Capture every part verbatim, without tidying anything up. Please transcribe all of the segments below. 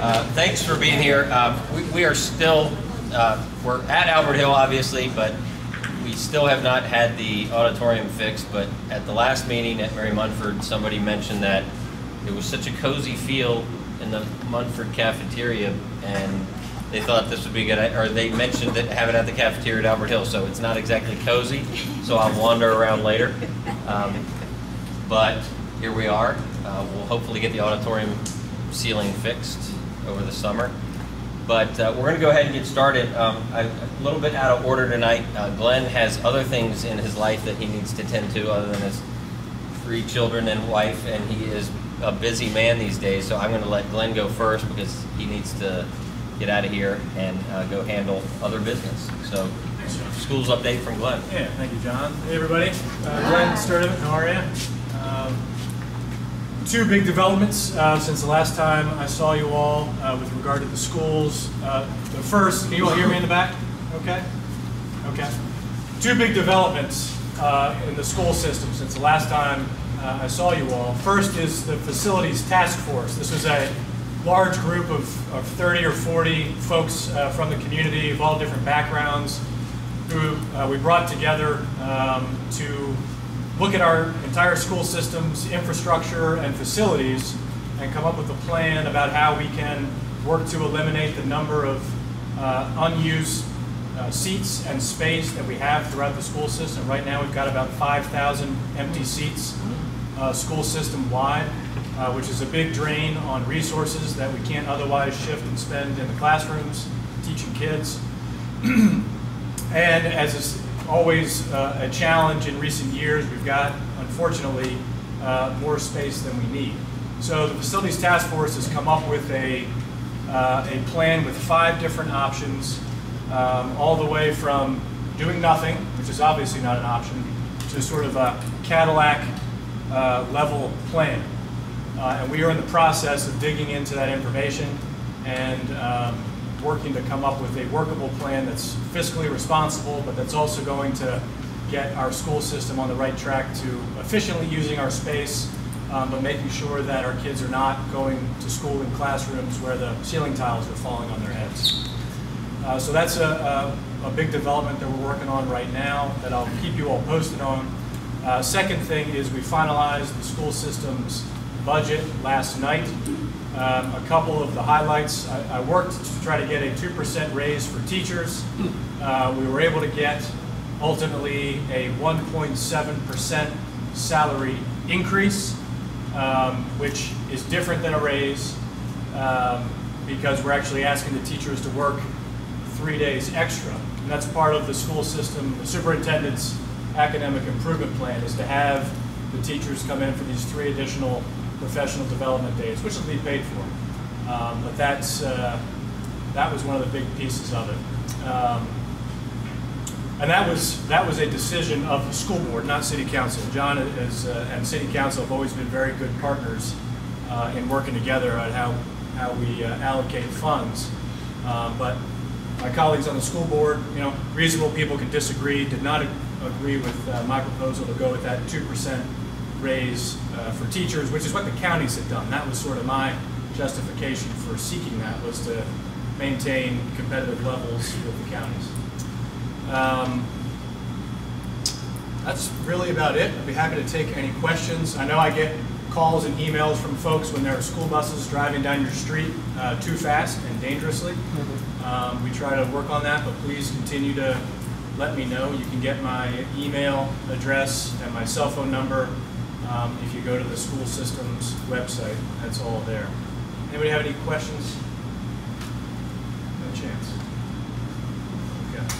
Uh, thanks for being here. Uh, we, we are still, uh, we're at Albert Hill, obviously, but we still have not had the auditorium fixed. But at the last meeting at Mary Munford, somebody mentioned that it was such a cozy feel in the Munford cafeteria, and they thought this would be good, or they mentioned that having it at the cafeteria at Albert Hill, so it's not exactly cozy, so I'll wander around later. Um, but here we are. Uh, we'll hopefully get the auditorium ceiling fixed over the summer. But uh, we're going to go ahead and get started. Um, I'm a little bit out of order tonight. Uh, Glenn has other things in his life that he needs to tend to other than his three children and wife, and he is a busy man these days, so I'm going to let Glenn go first because he needs to get out of here and uh, go handle other business. So, schools update from Glenn. Yeah, thank you, John. Hey, everybody. Uh, Glenn Sturdivant, how are you? Um, Two big developments uh, since the last time I saw you all uh, with regard to the schools. Uh, the first, can you all hear me in the back? Okay? Okay. Two big developments uh, in the school system since the last time uh, I saw you all. First is the facilities task force. This was a large group of, of thirty or forty folks uh, from the community of all different backgrounds who uh, we brought together um, to look at our entire school system's infrastructure and facilities and come up with a plan about how we can work to eliminate the number of uh, unused uh, seats and space that we have throughout the school system. Right now we've got about five thousand empty seats uh, school system wide, uh, which is a big drain on resources that we can't otherwise shift and spend in the classrooms teaching kids. And as a always uh, a challenge in recent years. We've got, unfortunately, uh, more space than we need. So the Facilities Task Force has come up with a, uh, a plan with five different options, um, all the way from doing nothing, which is obviously not an option, to sort of a Cadillac uh, level plan. Uh, and we are in the process of digging into that information and um, working to come up with a workable plan that's fiscally responsible, but that's also going to get our school system on the right track to efficiently using our space, um, but making sure that our kids are not going to school in classrooms where the ceiling tiles are falling on their heads. Uh, so that's a, a, a big development that we're working on right now that I'll keep you all posted on. Uh, second thing is we finalized the school system's budget last night. Um, a couple of the highlights, I, I worked to try to get a two percent raise for teachers. Uh, we were able to get, ultimately, a one point seven percent salary increase, um, which is different than a raise um, because we're actually asking the teachers to work three days extra. And that's part of the school system, the superintendent's academic improvement plan, is to have the teachers come in for these three additional professional development days, which will be paid for. Um, but that's, uh, that was one of the big pieces of it. Um, and that was, that was a decision of the school board, not city council. John is, uh, and city council have always been very good partners uh, in working together on how, how we uh, allocate funds. Um, but my colleagues on the school board, you know, reasonable people can disagree, did not agree with uh, my proposal to go with that two percent raise uh, for teachers, which is what the counties had done. That was sort of my justification for seeking that, was to maintain competitive levels with the counties. Um, that's really about it. I'd be happy to take any questions. I know I get calls and emails from folks when there are school buses driving down your street uh, too fast and dangerously. Mm-hmm. um, we try to work on that, but please continue to let me know. You can get my email address and my cell phone number Um, if you go to the school system's website. That's all there. Anybody have any questions? No chance. Okay. Right.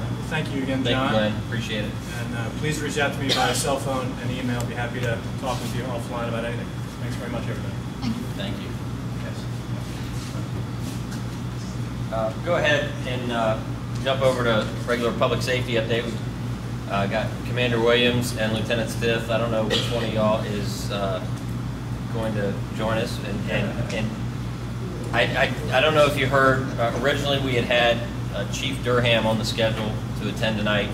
Well, thank you again, John. Thank you, Glenn. Appreciate it. And uh, please reach out to me by cell phone and email. I'll be happy to talk with you offline about anything. Thanks very much, everybody. Thank you. Thank you. Yes. Uh, go ahead and uh, jump over to regular public safety update. I uh, got Commander Williams and Lieutenant Stiff. I don't know which one of y'all is uh, going to join us. And, and, and I, I, I don't know if you heard, uh, originally we had had uh, Chief Durham on the schedule to attend tonight.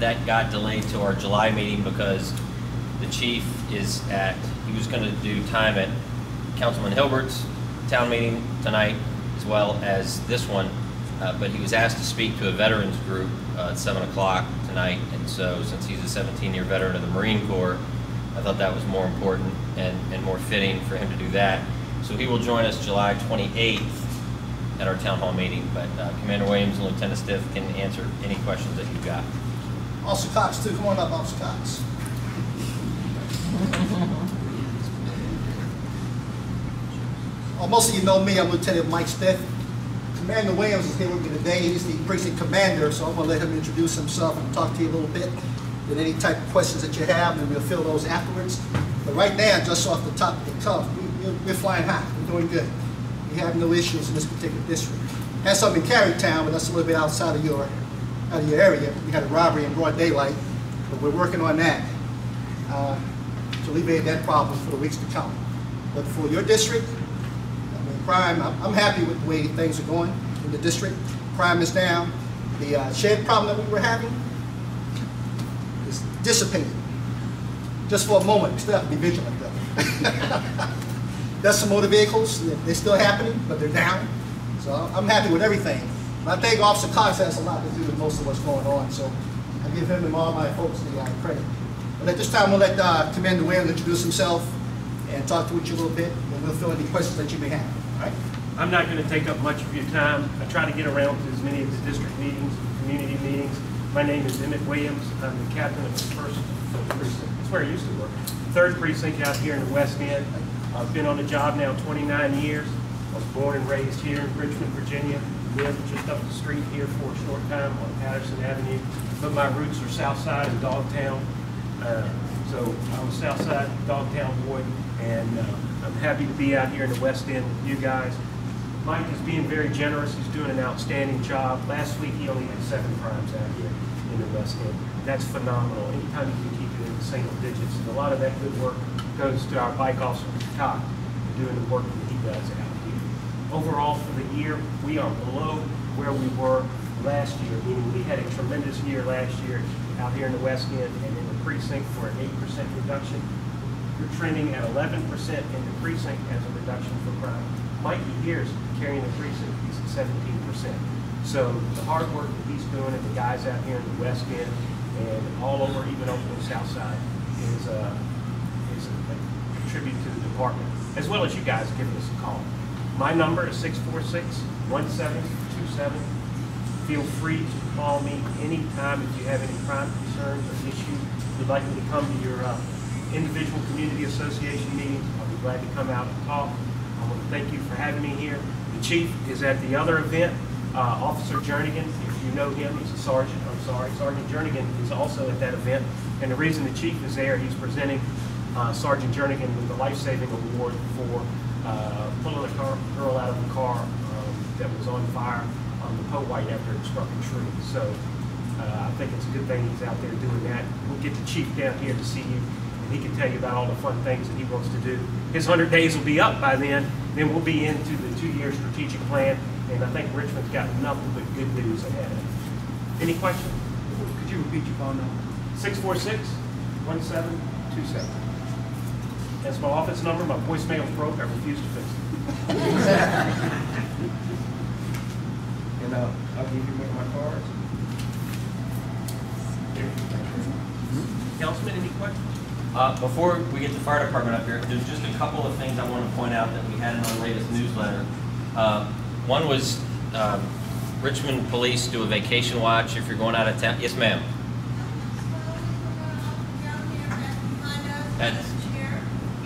That got delayed to our July meeting because the Chief is at, he was going to do time at Councilman Hilbert's town meeting tonight as well as this one, uh, but he was asked to speak to a veterans group uh, at seven o'clock tonight, and so since he's a seventeen-year veteran of the Marine Corps, I thought that was more important and, and more fitting for him to do that. So he will join us July twenty-eighth at our town hall meeting, but uh, Commander Williams and Lieutenant Stiff can answer any questions that you've got. Officer Cox, too. Come on up, Officer Cox. Well, most of you know me. I'm Lieutenant Mike Stiff. Commander Williams is here with me today. He's the precinct commander, so I'm going to let him introduce himself and talk to you a little bit with any type of questions that you have, and we'll fill those afterwards. But right now, just off the top of the cuff, we, we're flying high. We're doing good. We have no issues in this particular district. That's up in Carytown, but that's a little bit outside of your out of your area. We had a robbery in broad daylight, but we're working on that uh, to alleviate that problem for the weeks to come. But for your district, I mean, crime, I'm, I'm happy with the way things are going in the district. Crime is down. The uh, shed problem that we were having is dissipated. Just for a moment, we still have to be vigilant though. That's some motor vehicles, they're still happening, but they're down. So I'm happy with everything. And I think Officer Cox has a lot to do with most of what's going on, so I give him and all my folks the uh, credit. But at this time, we'll let uh, Commander Williams introduce himself and talk to you a little bit, and we'll fill any questions that you may have. All right? I'm not going to take up much of your time. I try to get around to as many of the district meetings, community meetings. My name is Emmett Williams. I'm the captain of the first precinct. That's where I used to work. Third precinct out here in the West End. I've been on the job now twenty-nine years. I was born and raised here in Richmond, Virginia. Lived just up the street here for a short time on Patterson Avenue. But my roots are Southside and Dogtown. Uh, so I was Southside, Dogtown boy, and uh, I'm happy to be out here in the West End with you guys. Mike is being very generous. He's doing an outstanding job. Last week he only had seven crimes out here in the West End. That's phenomenal. Anytime you can keep it in the single digits, and a lot of that good work goes to our bike officer, Todd, doing the work that he does out here. Overall, for the year, we are below where we were last year, meaning we had a tremendous year last year out here in the West End and in the precinct for an eight percent reduction. We're trending at eleven percent in the precinct as a reduction for crime. Mikey here is carrying the precinct, he's at seventeen percent. So the hard work that he's doing and the guys out here in the West End and all over, even over the South Side, is uh, contribute to the department, as well as you guys giving us a call. My number is six four six, one seven two seven. Feel free to call me anytime if you have any crime concerns or issues. If you'd like me to come to your uh, individual community association meetings, I'll be glad to come out and talk. I want to thank you for having me here. The chief is at the other event, uh, Officer Jernigan. If you know him, he's a sergeant. I'm sorry, Sergeant Jernigan is also at that event. And the reason the chief is there, he's presenting Uh, Sergeant Jernigan with the life-saving award for uh, pulling a car, girl out of the car um, that was on fire on the Powhite after it struck a tree. So uh, I think it's a good thing he's out there doing that. We'll get the chief down here to see you, and he can tell you about all the fun things that he wants to do. His one hundred days will be up by then. Then we'll be into the two-year strategic plan, and I think Richmond's got nothing but good news ahead of it. Any questions? Could you repeat your phone number? six four six, one seven two seven. That's my office number. My voicemail's broke. I refuse to fix it. And uh, I'll give you one of my cards. Mm-hmm. Councilman, any questions? Uh, before we get the fire department up here, there's just a couple of things I want to point out that we had in our latest newsletter. Uh, one was um, Richmond Police do a vacation watch if you're going out of town. Yes, ma'am. That's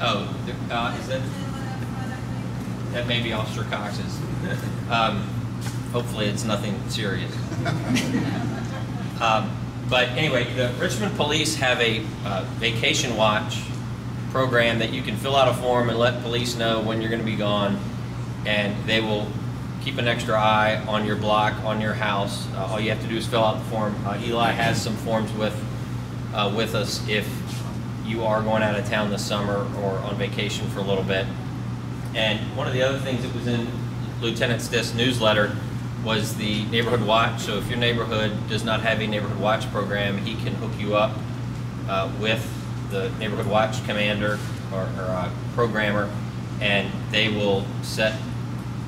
Oh, uh, is that, that may be Officer Cox's. Um, hopefully it's nothing serious. um, but anyway, the Richmond Police have a uh, vacation watch program that you can fill out a form and let police know when you're going to be gone, and they will keep an extra eye on your block, on your house. Uh, all you have to do is fill out the form. Uh, Eli has some forms with, uh, with us if you are going out of town this summer or on vacation for a little bit. And one of the other things that was in Lieutenant Stiff's newsletter was the neighborhood watch. So if your neighborhood does not have a neighborhood watch program, he can hook you up uh, with the neighborhood watch commander or, or uh, programmer, and they will set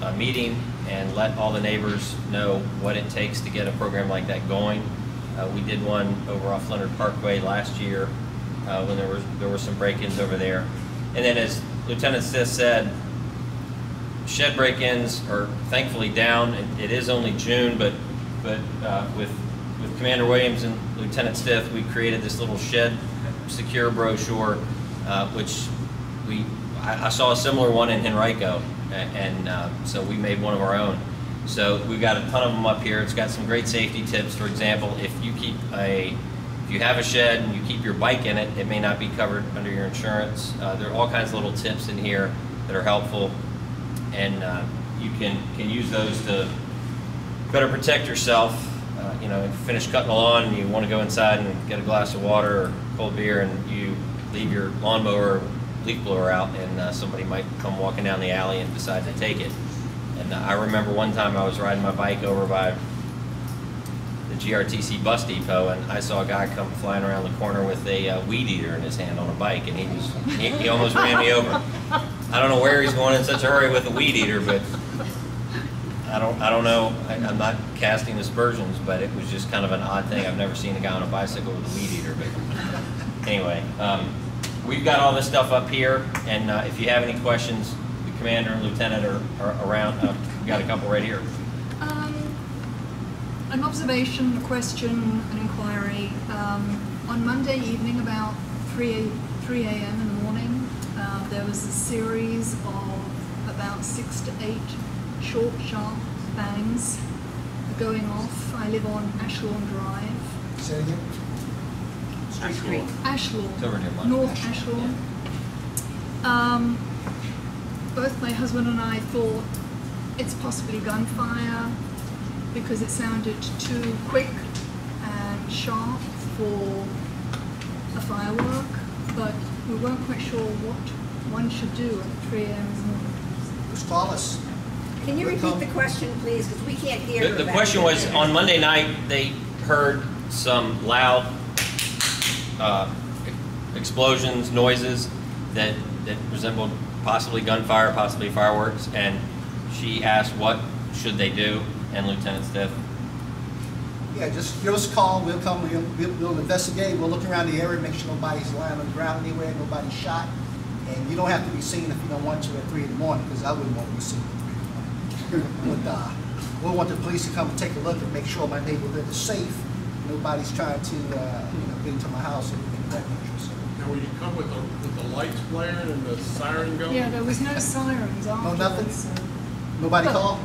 a meeting and let all the neighbors know what it takes to get a program like that going. Uh, we did one over off Leonard Parkway last year uh, when there was there were some break-ins over there. And then, as Lieutenant Smith said, shed break-ins are thankfully down. It, it is only June, but but uh, with with Commander Williams and Lieutenant Stiff, we created this little shed secure brochure, uh, which we I, I saw a similar one in Henrico, and uh, so we made one of our own. So we've got a ton of them up here. It's got some great safety tips. For example, if you keep a if you have a shed and you keep your bike in it, it may not be covered under your insurance. Uh, there are all kinds of little tips in here that are helpful. And uh, you can, can use those to better protect yourself. Uh, you know, if you finish cutting the lawn and you want to go inside and get a glass of water or cold beer, and you leave your lawnmower or leaf blower out, and uh, somebody might come walking down the alley and decide to take it. And uh, I remember one time I was riding my bike over by the G R T C bus depot, and I saw a guy come flying around the corner with a uh, weed eater in his hand on a bike, and he was he, he almost ran me over. I don't know where he's going in such a hurry with a weed eater, but I don't, I don't know. I, I'm not casting aspersions, but it was just kind of an odd thing. I've never seen a guy on a bicycle with a weed eater. But anyway, um, we've got all this stuff up here, and uh, if you have any questions, the commander and lieutenant are, are around. Uh, we've got a couple right here. Um, an observation, a question, an inquiry. Um, on Monday evening, about three a m in the morning, Uh, there was a series of about six to eight short, sharp bangs going off. I live on Ashlawn Drive. Say it again? Ashlawn. Ashlawn. North Ashlawn. Yeah. Um, both my husband and I thought it's possibly gunfire because it sounded too quick and sharp for a firework, but we weren't quite sure what one should do at three a m in the morning. Miz Thomas, can you repeat the question, please? Because we can't hear you. The, the question was, on Monday night, they heard some loud uh, explosions, noises that, that resembled possibly gunfire, possibly fireworks. And she asked, what should they do? And Lieutenant Stiff. Yeah, just give us a call. We'll come. We'll, we'll, we'll investigate. We'll look around the area, make sure nobody's lying on the ground anywhere, nobody's shot. And you don't have to be seen if you don't want to at three in the morning, because I wouldn't want to be seen at three in the morning. But uh, we'll want the police to come and take a look and make sure my neighborhood is safe. Nobody's trying to, uh, you know, get into my house or anything of that nature. So. Now, will you come with the, with the lights blaring and the siren going? Yeah, there was no sirens. No, nothing. So. Nobody but, called.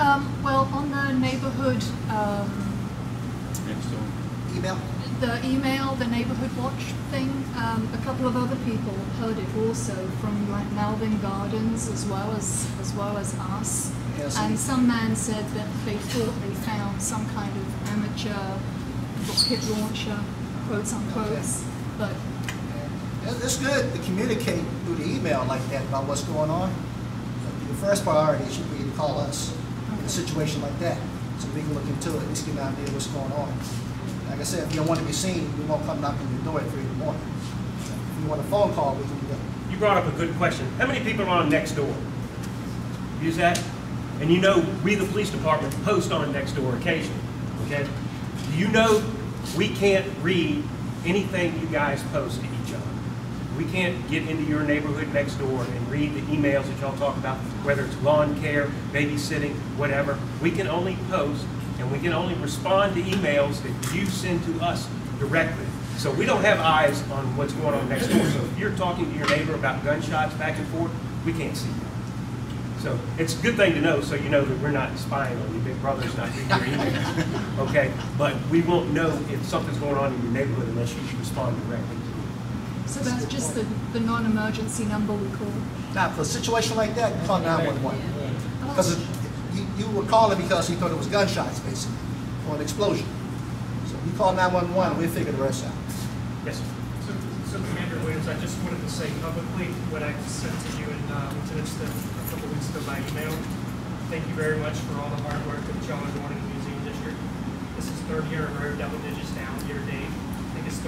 Um, well, on the neighborhood. Um, Email. The email, the neighborhood watch thing, um, a couple of other people heard it also from like Malvern Gardens as well as as well as us. Yes. And some man said that they thought they found some kind of amateur rocket launcher, quotes unquote. Okay. But it's good to communicate through the email like that about what's going on. The first priority should be to call us okay. in a situation like that, so we can look into it, at least get an idea of what's going on. Like I said, if you don't want to be seen, we won't come knocking your door at three in the morning. So if you want a phone call, we can do that. You brought up a good question. How many people are on next door? Use that. And you know, we, the police department, post on next door occasionally. Okay? You know, we can't read anything you guys post to each other. We can't get into your neighborhood next door and read the emails that y'all talk about, whether it's lawn care, babysitting, whatever. We can only post, and we can only respond to emails that you send to us directly. So we don't have eyes on what's going on next door. So if you're talking to your neighbor about gunshots back and forth, we can't see that. So it's a good thing to know, so you know that we're not spying on you. Big Brother's not reading your emails, okay? But we won't know if something's going on in your neighborhood unless you respond directly. So that's just the, the non-emergency number we call? Now, for a situation like that, call nine one one. Because you, you were calling because you thought it was gunshots, basically, or an explosion. So you call nine one one, we'll figure the rest out. Yes, sir. So, so Commander Williams, I just wanted to say publicly what I sent to you and uh, Lieutenant Stiff a couple weeks ago by email. Thank you very much for all the hard work that y'all are doing in the Museum District. This is third year in a row, double digits down year to date.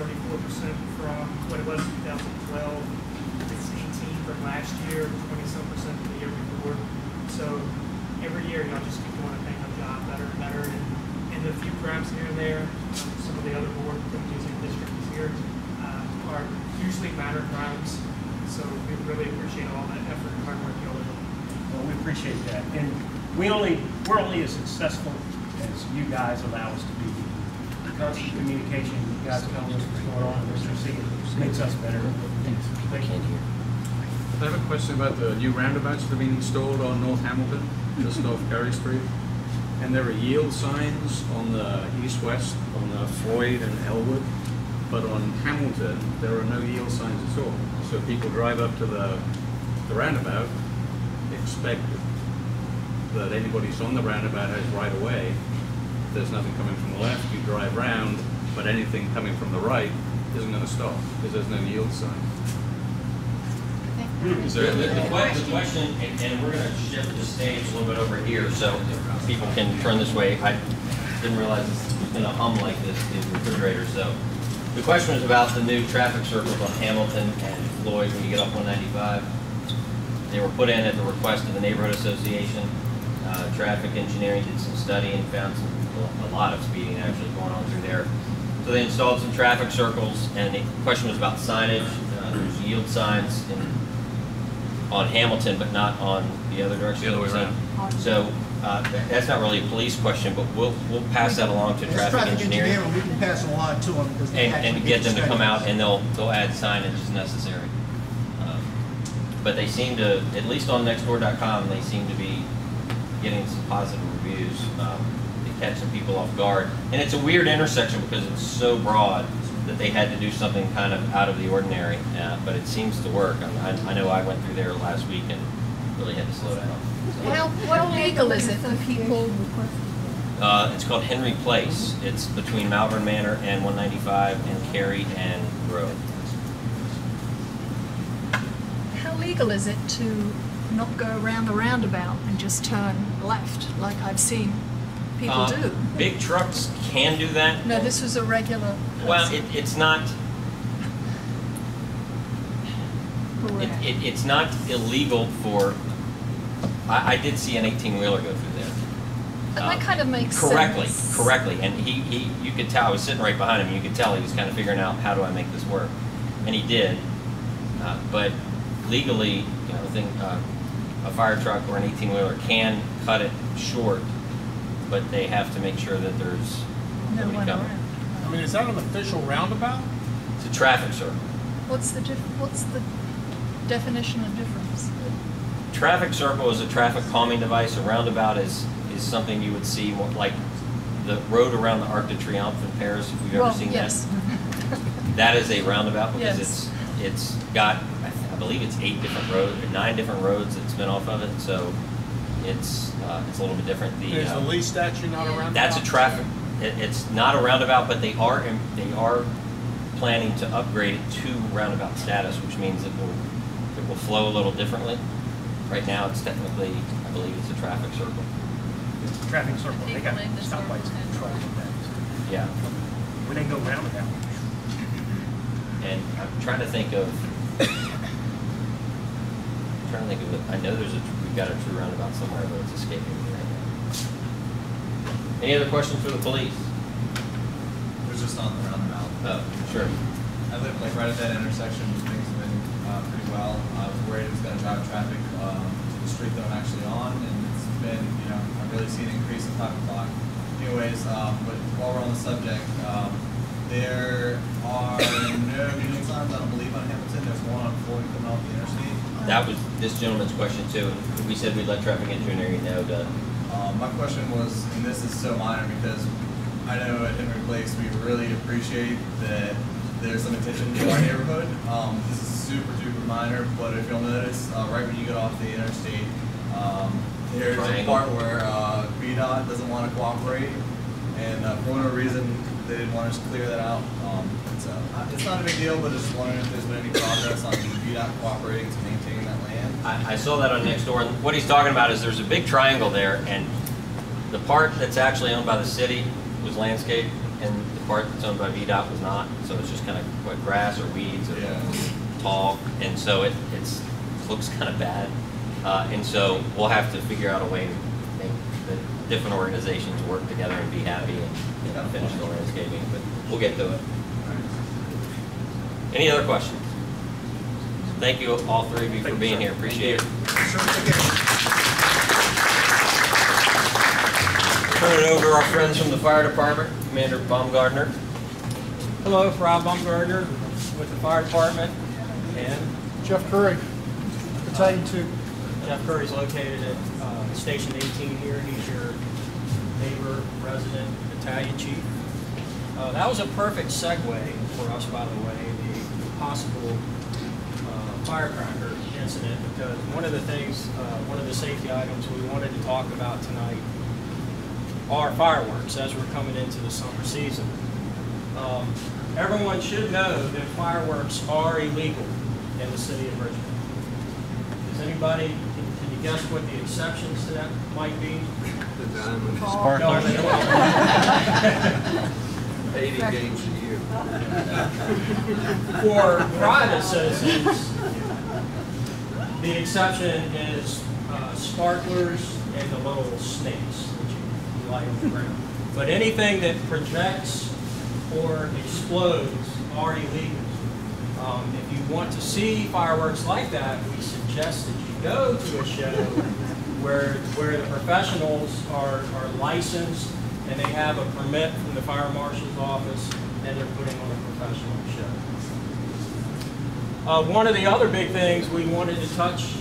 thirty-four percent from what it was in twenty twelve, it's eighteen from last year, twenty-seven percent from the year before. So every year, y'all just keep doing a thing, a job better and better, and, and the few grabs here and there, um, some of the other board from the Museum District is here, uh, are usually minor grabs, so we really appreciate all that effort and hard work y'all are doing. Well, we appreciate that, and we only, we're only as successful as you guys allow us to be. Constant communication, you guys tell us what's going on, what you're seeing, makes us better. Thanks. Thank you. I have a question about the new roundabouts that have been installed on North Hamilton, just off Carey Street. And there are yield signs on the east-west, on the Floyd and Elwood, but on Hamilton, there are no yield signs at all. So people drive up to the, the roundabout, expect that anybody's on the roundabout has right away. There's nothing coming from the left, you drive round, but anything coming from the right isn't going to stop, because there's no yield sign. So the, the, the question, and, and we're going to shift the stage a little bit over here so people can turn this way. I didn't realize it's going to hum like this, these refrigerators. So the question is about the new traffic circles on Hamilton and Floyd when you get up one ninety-five. They were put in at the request of the Neighborhood Association. Uh, traffic engineering did some study and found some, a lot of speeding actually going on through there. So they installed some traffic circles, and the question was about signage. Uh, there's yield signs in on Hamilton, but not on the other direction. The other way around. So uh, that's not really a police question, but we'll we'll pass that along to traffic, traffic engineering. engineering. We can pass it along to them because they and, and get them to come out, and they'll they'll add signage as necessary. Um, but they seem to, at least on Nextdoor dot com, they seem to be getting some positive reviews. Um, they catch some people off guard, and it's a weird intersection because it's so broad that they had to do something kind of out of the ordinary, uh, but it seems to work. I, mean, I, I know I went through there last week and really had to slow down. So. How, what legal is it for people? Uh, it's called Henry Place. It's between Malvern Manor and one ninety-five and Cary and Road. How legal is it to not go around the roundabout and just turn left like I've seen people uh, do? Big trucks can do that. No, this was a regular... Well, it, it's not. It, it, it's not illegal for. I, I did see an eighteen-wheeler go through there. And um, that kind of makes correctly, sense. Correctly, correctly, and he, he, you could tell. I was sitting right behind him. You could tell he was kind of figuring out how do I make this work, and he did. Uh, but legally, you know, thing, uh, a fire truck or an eighteen-wheeler can cut it short, but they have to make sure that there's no nobody coming. I mean, is that an official roundabout? It's a traffic circle. What's the diff what's the definition of difference? Traffic circle is a traffic calming device. A roundabout is is something you would see more, like the road around the Arc de Triomphe in Paris. If you've well, ever seen yes. that, that is a roundabout because yes. it's it's got I, th I believe it's eight different roads, or nine different roads that spin off of it. So it's uh, it's a little bit different. The is uh, the Lee statue not a roundabout? That's a traffic. It's not a roundabout, but they are they are planning to upgrade it to roundabout status, which means it will it will flow a little differently. Right now, it's technically, I believe, it's a traffic circle. It's a traffic circle. They got stoplights and trucks and things. Yeah. When they go roundabout. And I'm trying to think of. I'm trying to think of. I know there's a we've got a true roundabout somewhere, but it's escaping me right now. Any other questions for the police? We're just on the roundabout. Oh, sure. I live like right at that intersection, which things have been uh, pretty well. I was worried it was going to drive traffic uh, to the street that I'm actually on, and it's been, you know, I've really seen an increase in five o'clock. Anyways, um, but while we're on the subject, um, there are no yield signs, I don't believe, on Hamilton. There's one on Floyd coming off the interstate. Um, that was this gentleman's question, too. We said we'd let traffic engineering know to. Um, my question was, and this is so minor because I know at Henry Place we really appreciate that there's some attention to our neighborhood. Um, this is super duper minor, but if you'll notice, uh, right when you get off the interstate, um, there's a part where uh, V DOT doesn't want to cooperate, and uh, for no reason they didn't want us to clear that out. Um, it's, uh, it's not a big deal, but I just wondering if there's been any progress on V DOT cooperating to maintain that land. I saw that on Nextdoor, and what he's talking about is there's a big triangle there, and the part that's actually owned by the city was landscaped, and the part that's owned by V DOT was not. So it's just kind of what, grass or weeds or yeah. tall, and so it it's, looks kind of bad. Uh, and so we'll have to figure out a way to different organizations work together and be happy and, you know, finish the landscaping, but we'll get to it. Any other questions? Thank you, all three of you, Thank for being you, here. Appreciate Thank it. Turn it over to our friends from the fire department, Commander Baumgardner. Hello, it's Rob Baumgardner with the fire department. And Jeff Curry, Battalion two. Jeff Curry's located at uh, Station eighteen here. He's your neighbor, resident, battalion chief. Uh, that was a perfect segue for us, by the way, the possible uh, firecracker incident, because one of the things, uh, one of the safety items we wanted to talk about tonight are fireworks as we're coming into the summer season. Um, everyone should know that fireworks are illegal in the city of Richmond. Anybody, can, can you guess what the exceptions to that might be? The diamond sparkle. No, no. eighty games a year. For private citizens, the exception is uh, sparklers and the little snakes that you light on the ground. But anything that projects or explodes are illegal. Um, if you want to see fireworks like that, we suggest that you go to a show where where the professionals are, are licensed and they have a permit from the fire marshal's office and they're putting on a professional show. Uh, one of the other big things we wanted to touch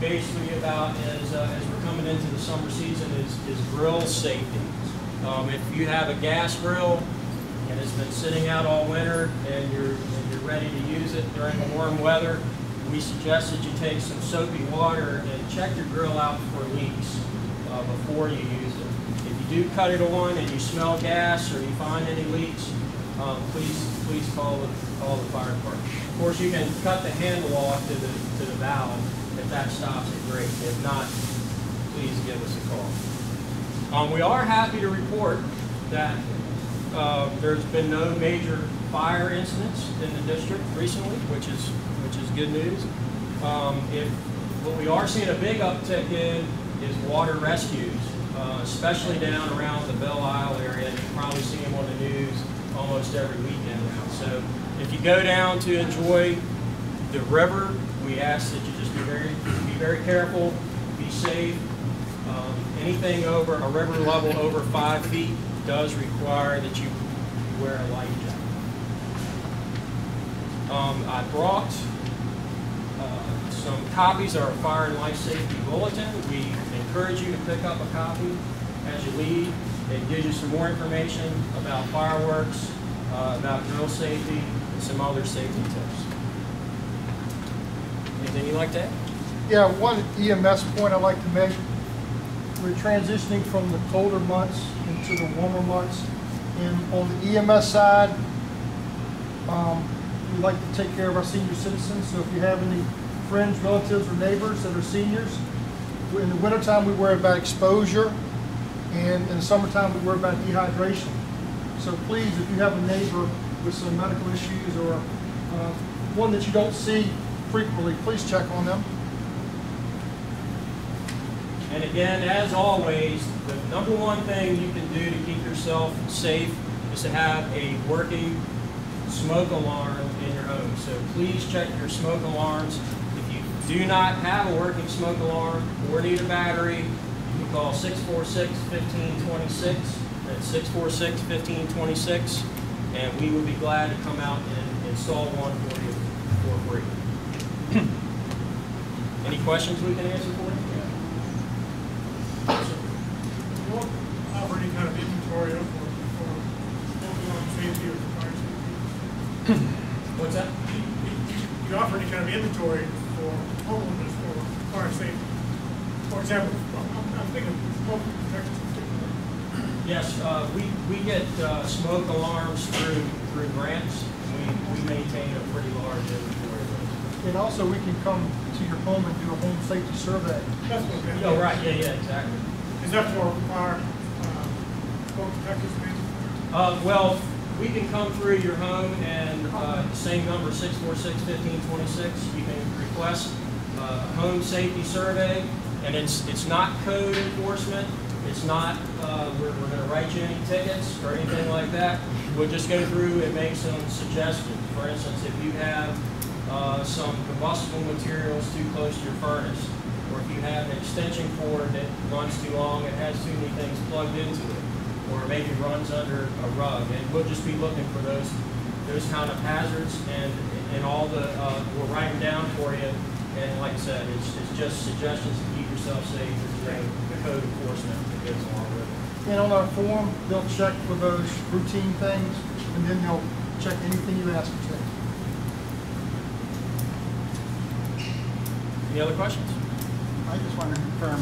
basically about is, uh, as we're coming into the summer season, is, is grill safety. Um, if you have a gas grill and it's been sitting out all winter and you're, and you're ready to use it during the warm weather, we suggest that you take some soapy water and check your grill out for leaks uh, before you use it. If you do cut it on and you smell gas or you find any leaks, um, please please call the, call the fire department. Of course, you can cut the handle off to the, to the valve. If that stops it, great. If not, please give us a call. Um, we are happy to report that uh, there's been no major fire incidents in the district recently, which is which is good news. Um, if, what we are seeing a big uptick in is water rescues, uh, especially down around the Belle Isle area. You probably see them on the news almost every weekend now. So if you go down to enjoy the river, we ask that you just be very, be very careful, be safe. Um, anything over a river level over five feet does require that you wear a life jacket. Um, I brought uh, some copies of our Fire and Life Safety Bulletin. We encourage you to pick up a copy as you leave. It gives you some more information about fireworks, uh, about drill safety, and some other safety tips. Anything you like to add? Yeah, one E M S point I'd like to make. We're transitioning from the colder months into the warmer months. And on the E M S side, um, we like to take care of our senior citizens, so if you have any friends, relatives, or neighbors that are seniors, in the wintertime we worry about exposure, and in the summertime we worry about dehydration. So please, if you have a neighbor with some medical issues or uh, one that you don't see frequently, please check on them. And again, as always, the number one thing you can do to keep yourself safe is to have a working smoke alarm in your home. So please check your smoke alarms. If you do not have a working smoke alarm or need a battery, you can call six four six, one five two six. That's six four six, one five two six. And we would be glad to come out and install one for you for free. Any questions we can answer for you? Yeah. Sir? Do you offer any kind of inventory for smoke alarm safety or What's that? You, you offer any kind of inventory for homeowners for fire safety. For example, I'm, I'm thinking of smoke detectors. Yes, uh, we we get uh, smoke alarms through through grants. We we maintain a pretty large inventory. And also, we can come to your home and do a home safety survey. That's what we're doing. Oh, right. Yeah, yeah, exactly. Is that for fire uh, smoke detectors? Uh, well. We can come through your home and uh, same number, six four six, one five two six, you can request a home safety survey, and it's it's not code enforcement, It's not, uh, we're, we're going to write you any tickets or anything like that. We'll just go through and make some suggestions. For instance, if you have uh, some combustible materials too close to your furnace, or if you have an extension cord that runs too long and has too many things plugged into it, or maybe runs under a rug, and we'll just be looking for those those kind of hazards, and and all the uh, we'll write them down for you. And like I said, it's, it's just suggestions to keep yourself safe and the code enforcement that goes along with it. And on our form, they'll check for those routine things, and then they'll check anything you ask them to. Any other questions? I just want to confirm,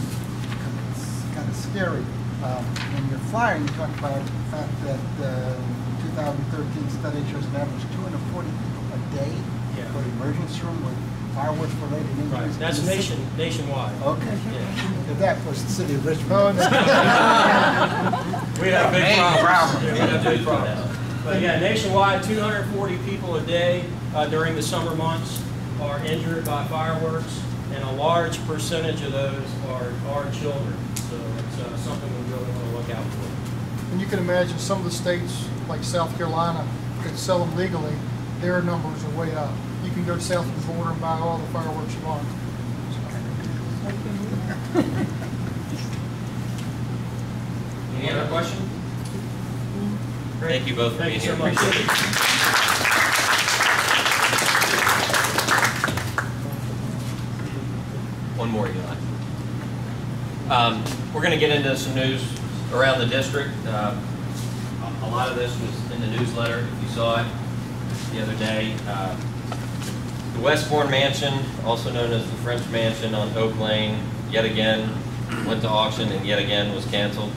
it's kind of scary. Um, when you're flying, you talk about the fact that the uh, twenty thirteen study shows an average two hundred forty people a day yeah. for the emergency room with fireworks related injuries. Right. That's nation, nationwide. Okay. Yeah. If that was the city of Richmond. We'd have a big problem. Yeah, we'd have a big problem. But yeah, nationwide, two hundred forty people a day uh, during the summer months are injured by fireworks, and a large percentage of those are, are children. So it's uh, something we really want to look out for. And you can imagine some of the states, like South Carolina, that sell them legally, their numbers are way up. You can go south of the border and buy all the fireworks you want. Any other questions? Great. Thank you both for Thank being you here. So appreciate it. One more, Eli. Um, we're going to get into some news around the district. Uh, a lot of this was in the newsletter, if you saw it the other day. Uh, the Westbourne Mansion, also known as the French Mansion on Oak Lane, yet again went to auction and yet again was canceled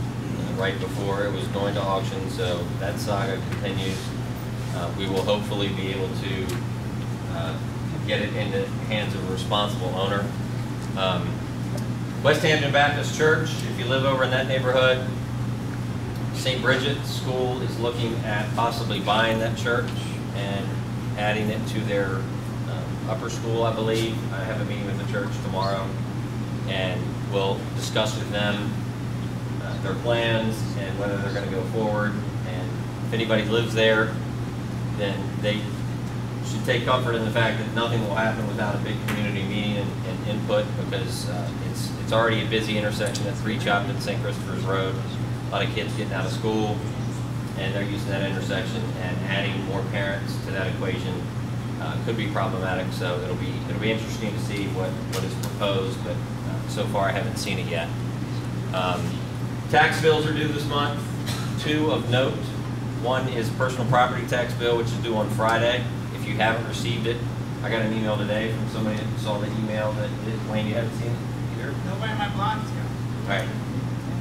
right before it was going to auction, so that saga continues. Uh, we will hopefully be able to uh, get it into the hands of a responsible owner. Um, West Hampton Baptist Church, if you live over in that neighborhood, Saint Bridget's School is looking at possibly buying that church and adding it to their um, upper school, I believe. I have a meeting with the church tomorrow, and we'll discuss with them uh, their plans and whether they're going to go forward. And if anybody lives there, then they should take comfort in the fact that nothing will happen without a big community meeting and, and input, because uh, it's it's already a busy intersection at three Chopped and Saint Christopher's Road. A lot of kids getting out of school, and they're using that intersection, and adding more parents to that equation uh, could be problematic. So it'll be it'll be interesting to see what what is proposed, but uh, so far I haven't seen it yet. Um, tax bills are due this month. Two of note. One is personal property tax bill, which is due on Friday. If you haven't received it, I got an email today from somebody that saw the email that Wayne, you haven't seen it either? Nobody in my blog has got it. All right.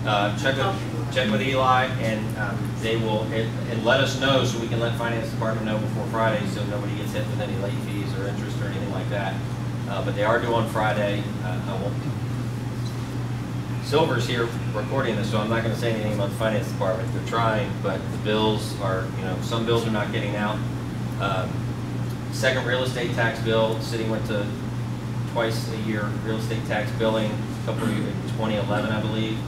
Uh, check, with, check with Eli, and um, they will, and, and let us know so we can let Finance Department know before Friday so nobody gets hit with any late fees or interest or anything like that. Uh, but they are due on Friday. Uh, I won't. Silver's here recording this, so I'm not going to say anything about the Finance Department. They're trying, but the bills are, you know, some bills are not getting out. Um, Second real estate tax bill, the city went to twice a year real estate tax billing, a couple of years in twenty eleven, I believe.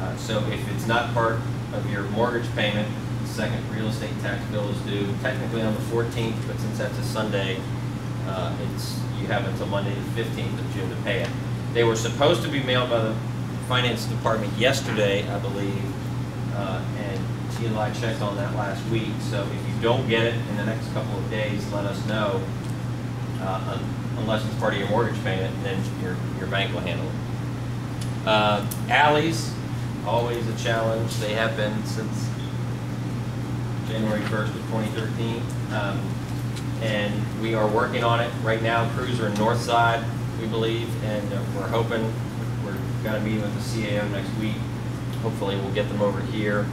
Uh, so if it's not part of your mortgage payment, the second real estate tax bill is due technically on the fourteenth, but since that's a Sunday, uh, it's you have until Monday the fifteenth of June to pay it. They were supposed to be mailed by the Finance Department yesterday, I believe, uh, and Eli checked on that last week, so if you don't get it in the next couple of days, let us know, uh, un unless it's part of your mortgage payment, and then your, your bank will handle it. Uh, alleys, always a challenge. They have been since January first of twenty thirteen, um, and we are working on it. Right now, crews are in Northside, we believe, and uh, we're hoping, we're going to meet with the C A O next week. Hopefully we'll get them over here.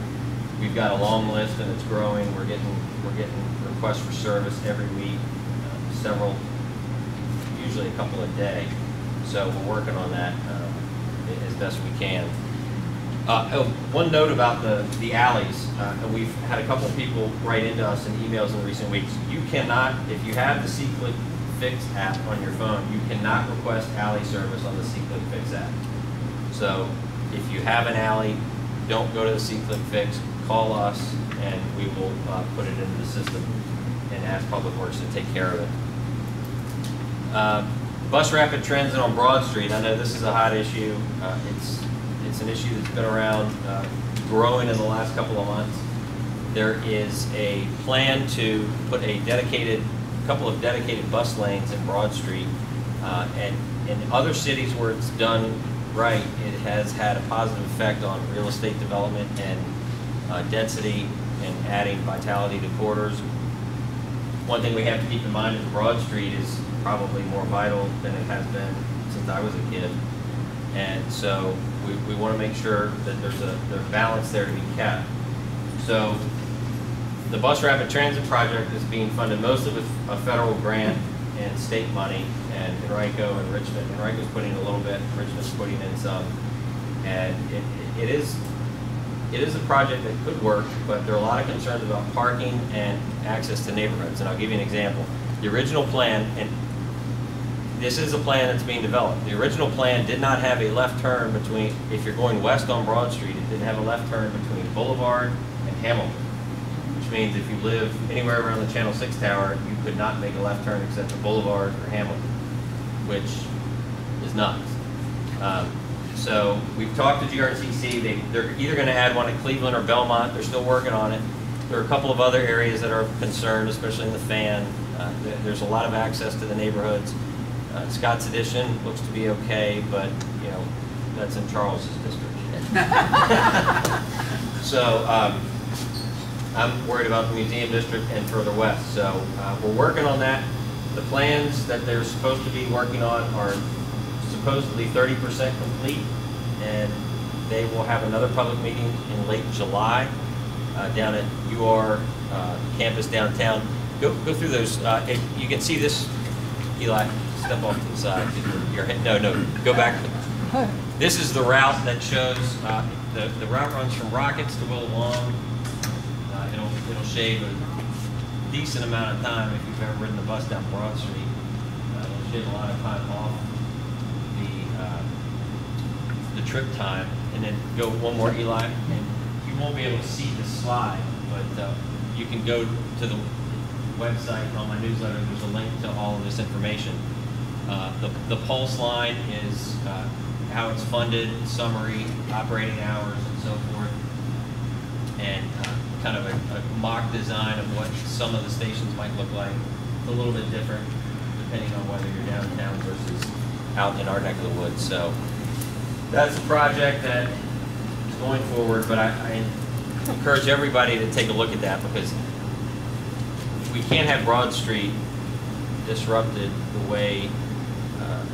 We've got a long list, and it's growing. We're getting we're getting requests for service every week, uh, several, usually a couple a day. So we're working on that uh, as best we can. Uh, oh, one note about the the alleys. Uh, we've had a couple of people write into us in emails in recent weeks. You cannot, if you have the C-Click Fix app on your phone, you cannot request alley service on the C-Click Fix app. So if you have an alley, don't go to the C-Click Fix, call us, and we will uh, put it into the system and ask Public Works to take care of it. Uh, bus rapid transit on Broad Street. I know this is a hot issue. Uh, it's it's an issue that's been around, uh, growing in the last couple of months. There is a plan to put a dedicated, couple of dedicated bus lanes in Broad Street, uh, and in other cities where it's done right, it has had a positive effect on real estate development and uh, density and adding vitality to quarters. One thing we have to keep in mind is Broad Street is probably more vital than it has been since I was a kid, and so we, we want to make sure that there's a there's balance there to be kept. So the bus rapid transit project is being funded mostly with a federal grant and state money, and Henrico and Richmond. Henrico's putting in a little bit, Richmond's putting in some, and it, it is it is a project that could work, but there are a lot of concerns about parking and access to neighborhoods. And I'll give you an example. The original plan, and this is a plan that's being developed, the original plan did not have a left turn between, if you're going west on Broad Street, it didn't have a left turn between Boulevard and Hamilton, which means if you live anywhere around the Channel six Tower, you could not make a left turn except to Boulevard or Hamilton, which is nuts. Um, so we've talked to G R T C. They, they're either going to add one at Cleveland or Belmont. They're still working on it. There are a couple of other areas that are concerned, especially in the Fan. Uh, there's a lot of access to the neighborhoods. Uh, Scott's Addition looks to be okay, but you know, that's in Charles's district. So um, I'm worried about the Museum District and further west. So uh, we're working on that. The plans that they're supposed to be working on are supposedly thirty percent complete, and they will have another public meeting in late July uh, down at U R uh, campus downtown. Go, go through those. Uh, if you can see this, Eli, step off to the side. Your head, no, no, go back. This is the route that shows, uh, the, the route runs from Rockets to Willow Lawn. Uh, it'll, it'll shave a decent amount of time if you've ever ridden the bus down Broad Street. Uh, it'll shave a lot of time off the, uh, the trip time. And then go one more, Eli. And you won't be able to see the slide, but uh, you can go to the website and on my newsletter, there's a link to all of this information. Uh, the, the pulse line is uh, how it's funded, summary, operating hours, and so forth, and uh, kind of a, a mock design of what some of the stations might look like. It's a little bit different depending on whether you're downtown versus out in our neck of the woods. So that's a project that is going forward, but I, I encourage everybody to take a look at that, because we can't have Broad Street disrupted the way uh,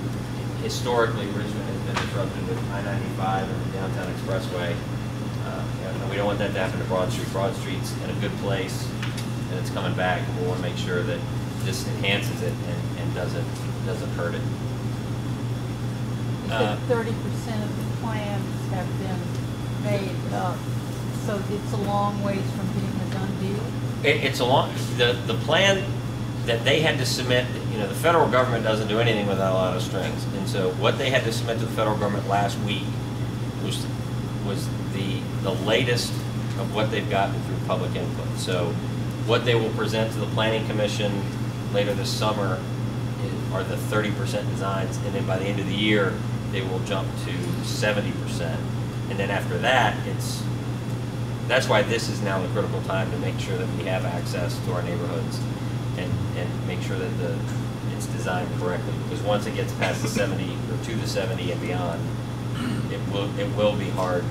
historically Richmond has been disrupted with I ninety-five and the Downtown Expressway. Uh, and we don't want that to happen to Broad Street. Broad Street's in a good place, and it's coming back. And we want to make sure that this enhances it and, and doesn't doesn't hurt it. Uh, thirty percent of the plans have been made up, so it's a long ways from being a done deal. It's a long, the, the plan that they had to submit, you know, the federal government doesn't do anything without a lot of strings. And so what they had to submit to the federal government last week was was the, the latest of what they've gotten through public input. So what they will present to the Planning Commission later this summer are the thirty percent designs, and then by the end of the year, they will jump to seventy percent. And then after that, it's that's why this is now the critical time to make sure that we have access to our neighborhoods and, and make sure that the it's designed correctly. Because once it gets past the seventy or to the seventy and beyond, it will it will be hard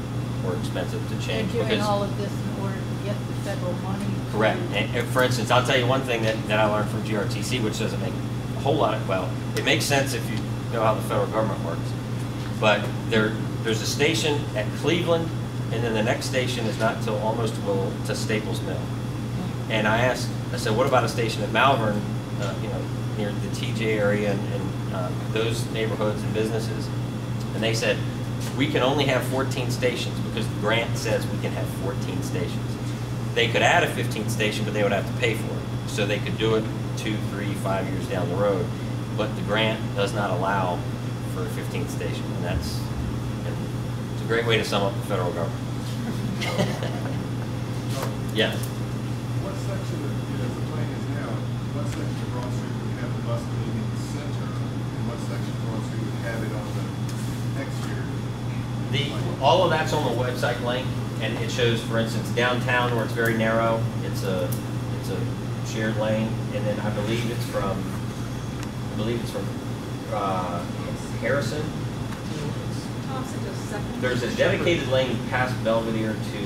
or expensive to change. They're doing because all of this in order to get the federal money. Correct. And, and for instance, I'll tell you one thing that, that I learned from G R T C, which doesn't make a whole lot of well, it makes sense if you know how the federal government works. But there there's a station at Cleveland, and then the next station is not till almost will to Staples Mill. And I asked, I said, what about a station at Malvern, uh, you know, near the T J area and, and uh, those neighborhoods and businesses? And they said, we can only have fourteen stations because the grant says we can have fourteen stations. They could add a fifteenth station, but they would have to pay for it. So they could do it two, three, five years down the road. But the grant does not allow for a fifteenth station, and that's a great way to sum up the federal government. Yeah. What section of, you know, the plan is now, what section of Broad Street would have the bus being in the center, and what section of Broad Street would have it on the exterior? The, all of that's on the website link, and it shows, for instance, downtown where it's very narrow, it's a, it's a shared lane, and then I believe it's from, I believe it's from uh, Harrison. There's a dedicated lane past Belvedere to.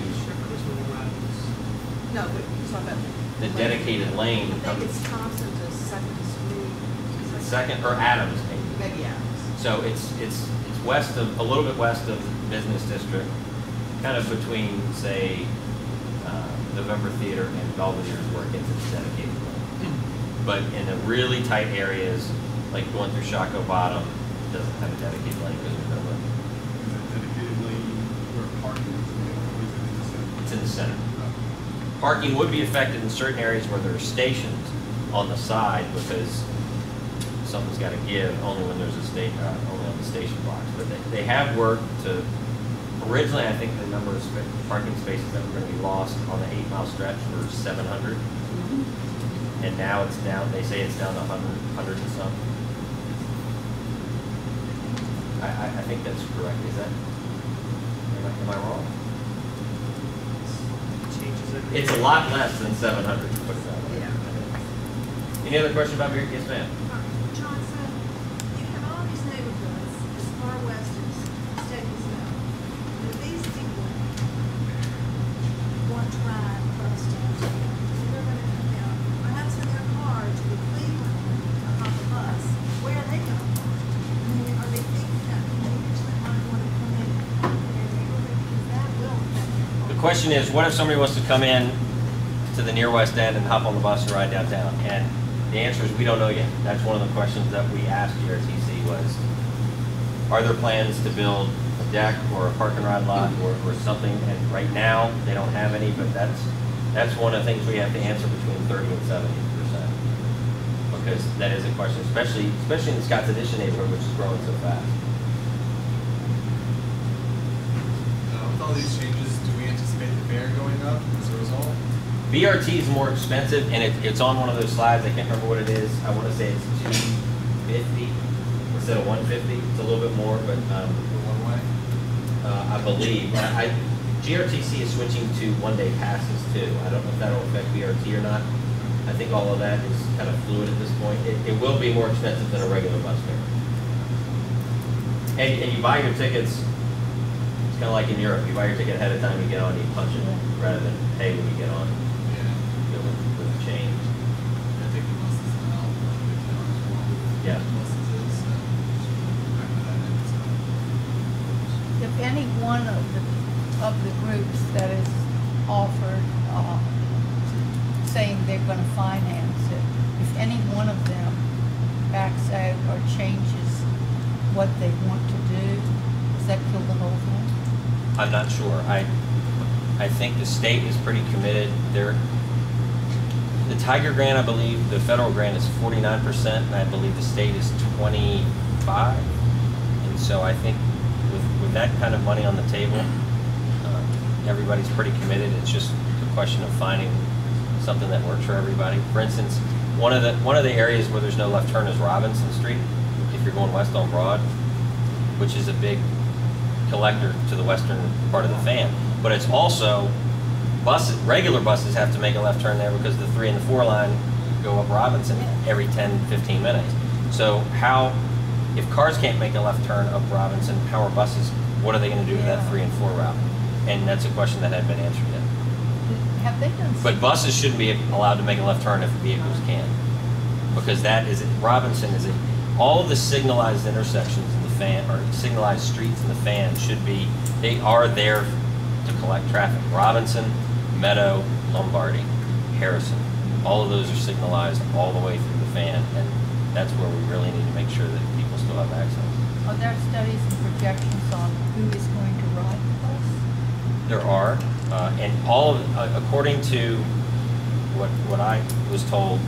No, it's not that. The dedicated lane. I think it's Thompson to Second Street. Second or Adams, maybe. Maybe Adams. So it's it's it's west of a little bit west of the business district, kind of between say uh, November Theater and Belvedere is where it gets its dedicated lane. But in the really tight areas, like going through Shockoe Bottom, it doesn't have a dedicated lane because there's no way. Is it dedicated lane where parking is, or is it in the center? It's in the center. Parking would be affected in certain areas where there are stations on the side because something's got to give only when there's a state, uh, only on the station blocks. But they, they have worked to, originally I think the number of sp parking spaces that were going to be lost on the eight mile stretch were seven hundred. Mm-hmm. And now it's down, they say it's down to one hundred, one hundred and something. I, I, I think that's correct. Is that, am I, am I wrong? It's a lot less than seven hundred. To put it that way. Yeah. Any other question about Beer? Yes, ma'am. Johnson, you have all these neighborhoods as far west as state as well. Do these people want to ride across town? They're going to come down, perhaps in their car to the Cleveland on the bus. Where are they going? I mean, are they thinking that maybe they might want to come in their neighborhood? Because that will affect their car. The question is, what if somebody wants to come in to the near West End and hop on the bus and ride downtown? And the answer is we don't know yet. That's one of the questions that we asked G R T C was, are there plans to build a deck or a park and ride lot or, or something? And right now they don't have any, but that's that's one of the things we have to answer between thirty and seventy percent, because that is a question, especially especially in the Scott's Addition neighborhood, which is growing so fast. Uh, with all these changes, do we anticipate the fare going up as a result? B R T is more expensive, and it, it's on one of those slides. I can't remember what it is. I want to say it's two fifty instead of one fifty. It's a little bit more, but um, one way. Uh, I believe I, I, G R T C is switching to one-day passes too. I don't know if that will affect B R T or not. I think all of that is kind of fluid at this point. It, it will be more expensive than a regular bus fare. And, and you buy your tickets. It's kind of like in Europe. You buy your ticket ahead of time. You get on, you punch it, rather than hey, when you get on. Yeah. If any one of the of the groups that is offered, uh, saying they're going to finance it, if any one of them backs out or changes what they want to do, does that kill the whole thing? I'm not sure. I I think the state is pretty committed. They're The Tiger Grant, I believe, the federal grant is forty-nine percent, and I believe the state is twenty-five. And so I think with, with that kind of money on the table, uh, everybody's pretty committed. It's just a question of finding something that works for everybody. For instance, one of the one of the areas where there's no left turn is Robinson Street, if you're going west on Broad, which is a big collector to the western part of the fan. But it's also buses, regular buses have to make a left turn there because the three and the four line go up Robinson every ten, fifteen minutes. So how, if cars can't make a left turn up Robinson, how are buses, what are they going to do to that three and four route? And that's a question that hadn't been answered yet. Have they done? But buses shouldn't be allowed to make a left turn if vehicles can, because that is, Robinson is it. All the signalized intersections in the fan, or signalized streets in the fan should be, they are there to collect traffic. Robinson, Meadow, Lombardi, Harrison. All of those are signalized all the way through the fan, and that's where we really need to make sure that people still have access. Are there studies and projections on who is going to ride the bus? There are, uh, and all of, uh, according to what what I was told,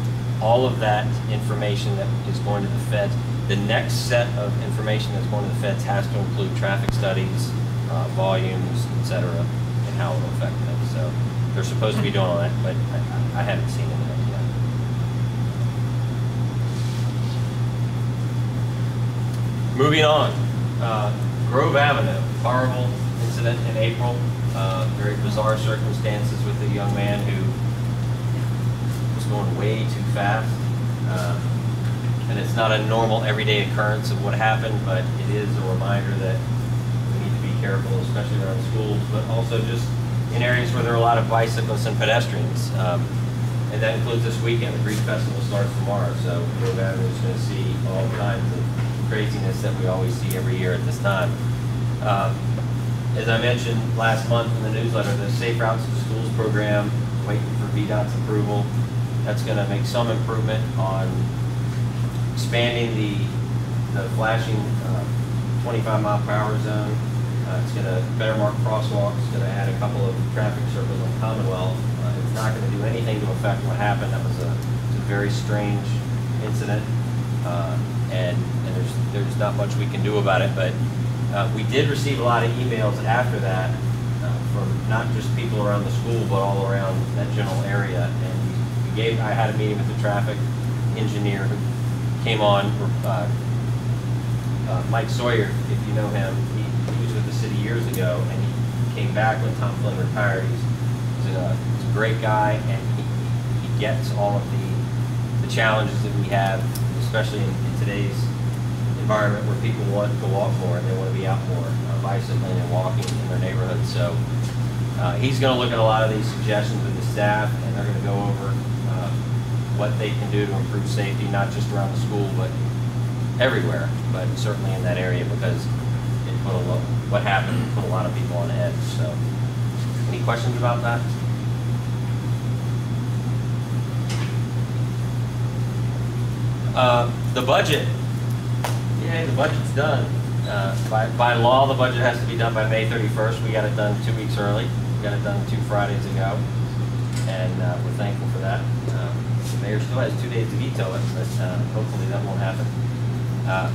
all of that information that is going to the feds, the next set of information that's going to the feds has to include traffic studies, uh, volumes, et cetera, and how it'll affect them. So they're supposed to be doing all that, but I, I haven't seen it yet. Moving on, uh, Grove Avenue, horrible incident in April. Uh, very bizarre circumstances with a young man who was going way too fast. Uh, and it's not a normal everyday occurrence of what happened, but it is a reminder that we need to be careful, especially around schools, but also just in areas where there are a lot of bicyclists and pedestrians. Um, and that includes this weekend. The Greek Festival starts tomorrow, so Grove Avenue is going to see all kinds of craziness that we always see every year at this time. Um, As I mentioned last month in the newsletter, the Safe Routes to Schools program, waiting for V DOT's approval. That's going to make some improvement on expanding the, the flashing uh, twenty-five mile per hour zone. Uh, it's going to better mark crosswalks. It's going to add a couple of traffic circles on Commonwealth. Uh, it's not going to do anything to affect what happened. That was a, a very strange incident, uh, and, and there's there's not much we can do about it, but. Uh, we did receive a lot of emails after that uh, from not just people around the school, but all around that general area. And we gave, I had a meeting with the traffic engineer who came on, uh, uh, Mike Sawyer, if you know him. He, he was with the city years ago, and he came back when Tom Flynn retired. He's, he's, a, he's a great guy, and he, he gets all of the, the challenges that we have, especially in, in today's environment where people want to walk more and they want to be out more uh, bicycling and walking in their neighborhood. So uh, he's going to look at a lot of these suggestions with the staff, and they're going to go over uh, what they can do to improve safety, not just around the school, but everywhere, but certainly in that area, because it put a lot, what happened put a lot of people on the edge. So any questions about that? Uh, the budget. Hey, the budget's done. Uh, by, by law, the budget has to be done by May thirty-first. We got it done two weeks early. We got it done two Fridays ago, and uh, we're thankful for that. Uh, the mayor still has two days to veto it, but uh, hopefully that won't happen. Uh,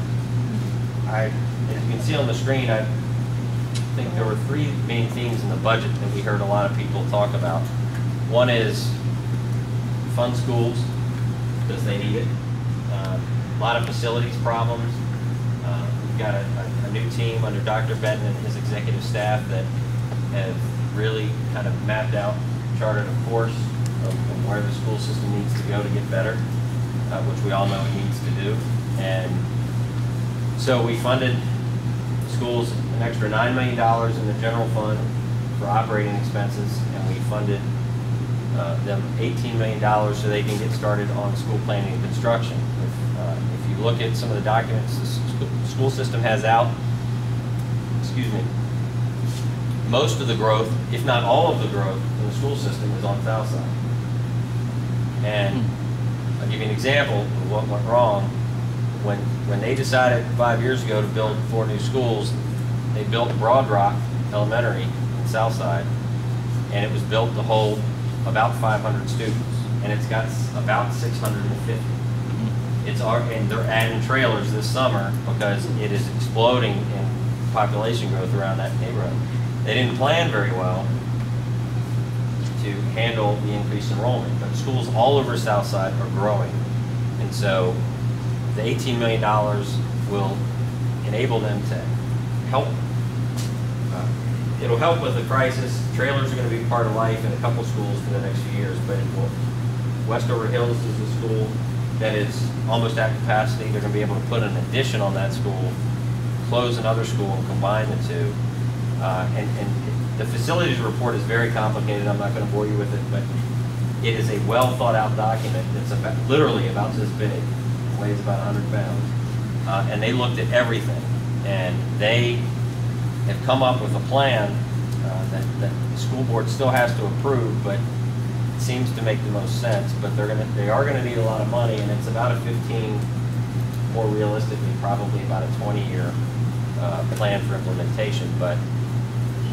I, as you can see on the screen, I think there were three main themes in the budget that we heard a lot of people talk about. One is fund schools, because they need it. Uh, a lot of facilities problems. Uh, we've got a, a, a new team under Doctor Benton and his executive staff that have really kind of mapped out, charted a course of, of where the school system needs to go to get better, uh, which we all know it needs to do. And so we funded schools an extra nine million dollars in the general fund for operating expenses, and we funded uh, them eighteen million dollars so they can get started on school planning and construction. If, uh, if you look at some of the documents this school system has out, excuse me, most of the growth, if not all of the growth in the school system, is on Southside. And I'll give you an example of what went wrong. When, when they decided five years ago to build four new schools, they built Broad Rock Elementary in Southside, and it was built to hold about five hundred students, and it's got about six hundred fifty. It's our, and they're adding trailers this summer because it is exploding in population growth around that neighborhood. They didn't plan very well to handle the increased enrollment, but schools all over Southside are growing. And so the eighteen million dollars will enable them to help. Uh, it'll help with the crisis. Trailers are going to be part of life in a couple schools for the next few years, but it will. Westover Hills is a school that is almost at capacity. They're going to be able to put an addition on that school, close another school, and combine the two. Uh, and, and the facilities report is very complicated. I'm not going to bore you with it, but it is a well-thought-out document that's about, literally about this big. It weighs about one hundred pounds. Uh, and they looked at everything, and they have come up with a plan uh, that, that the school board still has to approve, but seems to make the most sense. But they're gonna they are gonna need a lot of money, and it's about a fifteen, more realistically probably about a twenty year uh, plan for implementation. But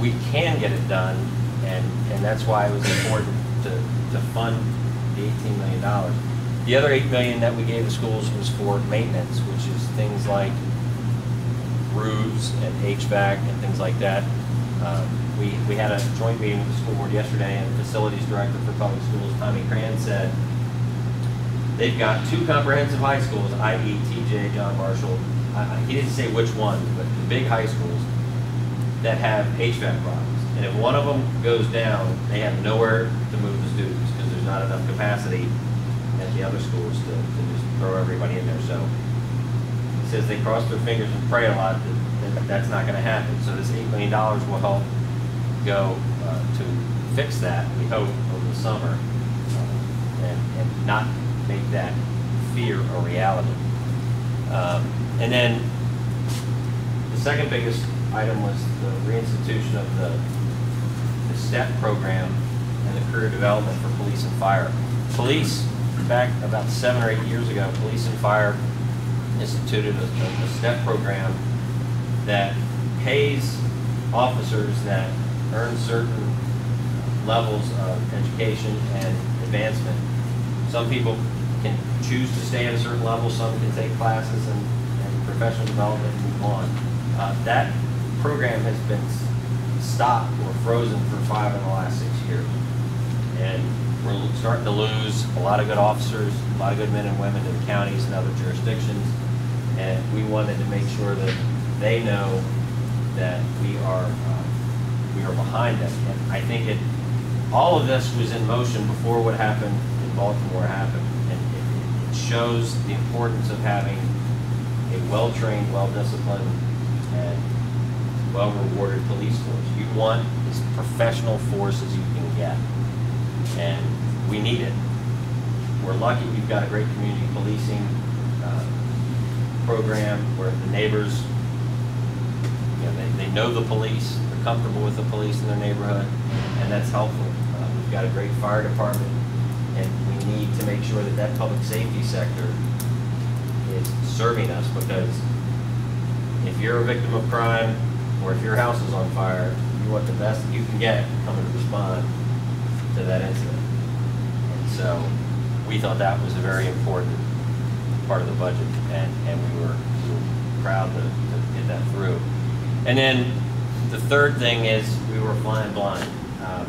we can get it done, and and that's why it was important to, to fund the eighteen million dollars. The other eight million that we gave the schools was for maintenance, which is things like roofs and H V A C and things like that. Uh, we, we had a joint meeting with the school board yesterday, and the facilities director for public schools, Tommy Cran, said they've got two comprehensive high schools, that is. T J, John Marshall. Uh, he didn't say which one, but the big high schools that have H V A C problems. And if one of them goes down, they have nowhere to move the students because there's not enough capacity at the other schools to, to just throw everybody in there. So he says they cross their fingers and pray a lot that, that that's not going to happen. So this eight million dollars will help go uh, to fix that, we hope, over the summer, uh, and, and not make that fear a reality. Um, and then the second biggest item was the reinstitution of the, the STEP program and the career development for police and fire. Police, back about seven or eight years ago, police and fire instituted a, a STEP program that pays officers that earn certain levels of education and advancement. Some people can choose to stay at a certain level, some can take classes and, and professional development and move on. Uh, that program has been stopped or frozen for five in the last six years. And we're starting to lose a lot of good officers, a lot of good men and women to the counties and other jurisdictions. And we wanted to make sure that they know that we are uh, we are behind them. And I think it, all of this was in motion before what happened in Baltimore happened. And it, it shows the importance of having a well-trained, well-disciplined, and well-rewarded police force. You want as professional force as you can get, and we need it. We're lucky we've got a great community policing uh, program where the neighbors, you know, they, they know the police, they're comfortable with the police in their neighborhood, and that's helpful. Uh, we've got a great fire department, and we need to make sure that that public safety sector is serving us, because if you're a victim of crime, or if your house is on fire, you want the best you can get coming to respond to that incident. And so we thought that was a very important part of the budget, and, and we, were, we were proud to, to get that through. And then the third thing is we were flying blind. Um,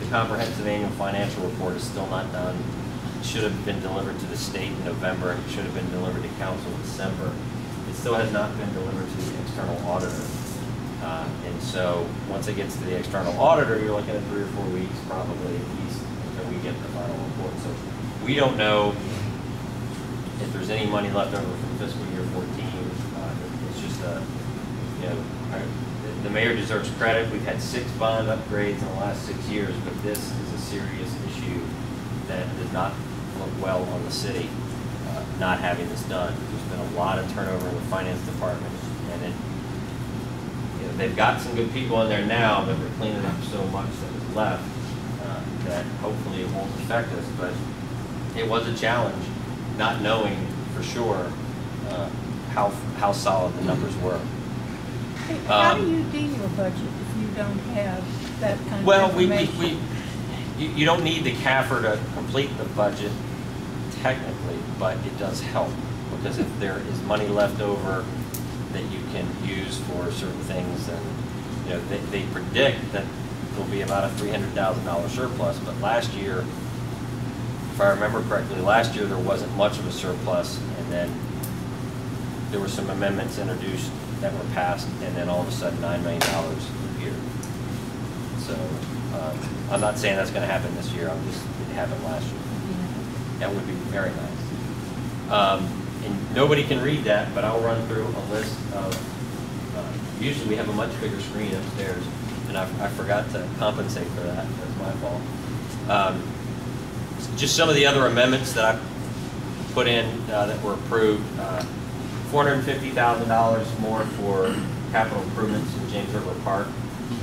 the comprehensive annual financial report is still not done. It should have been delivered to the state in November, and it should have been delivered to council in December. It still has not been delivered to the external auditor. Uh, and so once it gets to the external auditor, you're looking at three or four weeks probably at least until we get the final report. So we don't know if there's any money left over from fiscal year fourteen. Uh, it's just a, you know, the, the mayor deserves credit. We've had six bond upgrades in the last six years, but this is a serious issue that did not look well on the city, uh, not having this done. There's been a lot of turnover in the finance department, and it they've got some good people in there now, but we're cleaning up so much that was left uh, that hopefully it won't affect us. But it was a challenge, not knowing for sure uh, how how solid the numbers were. Hey, how um, do you do your budget if you don't have that kind well, of information? Well, we, we, we you, you don't need the C A F R to complete the budget technically, but it does help, because if there is money left over that you can use for certain things, and you know they, they predict that there'll be about a three hundred thousand dollar surplus. But last year, if I remember correctly, last year there wasn't much of a surplus, and then there were some amendments introduced that were passed, and then all of a sudden nine million dollars appeared. So um, I'm not saying that's going to happen this year. I'm just it happened last year. Yeah. That would be very nice. Um, And nobody can read that, but I'll run through a list of, uh, usually we have a much bigger screen upstairs, and I, I forgot to compensate for that. That's my fault. Um, just some of the other amendments that I put in uh, that were approved. Uh, four hundred fifty thousand dollars more for capital improvements in James River Park.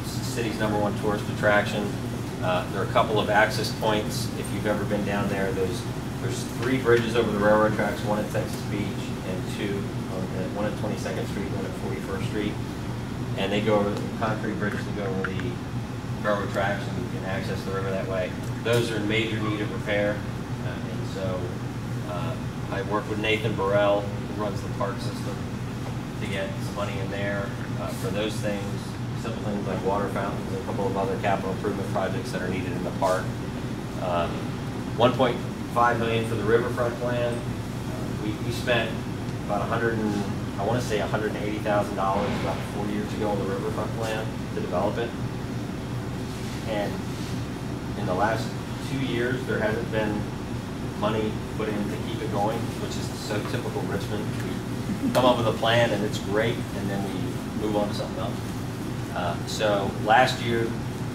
It's the city's number one tourist attraction. Uh, there are a couple of access points. If you've ever been down there, those there's three bridges over the railroad tracks, one at Texas Beach and two, on the, one at twenty-second Street, one at forty-first Street. And they go over the concrete bridges that go over the railroad tracks, and you can access the river that way. Those are in major need of repair. Uh, and so uh, I worked with Nathan Burrell, who runs the park system, to get some money in there uh, for those things. simple things like water fountains and a couple of other capital improvement projects that are needed in the park. Um, one point five million dollars for the riverfront plan. Uh, we, we spent about one hundred, and, I want to say one hundred eighty thousand dollars about four years ago on the riverfront plan to develop it. And in the last two years, there hasn't been money put in to keep it going, which is so typical Richmond. We come up with a plan and it's great, and then we move on to something else. Uh, so last year,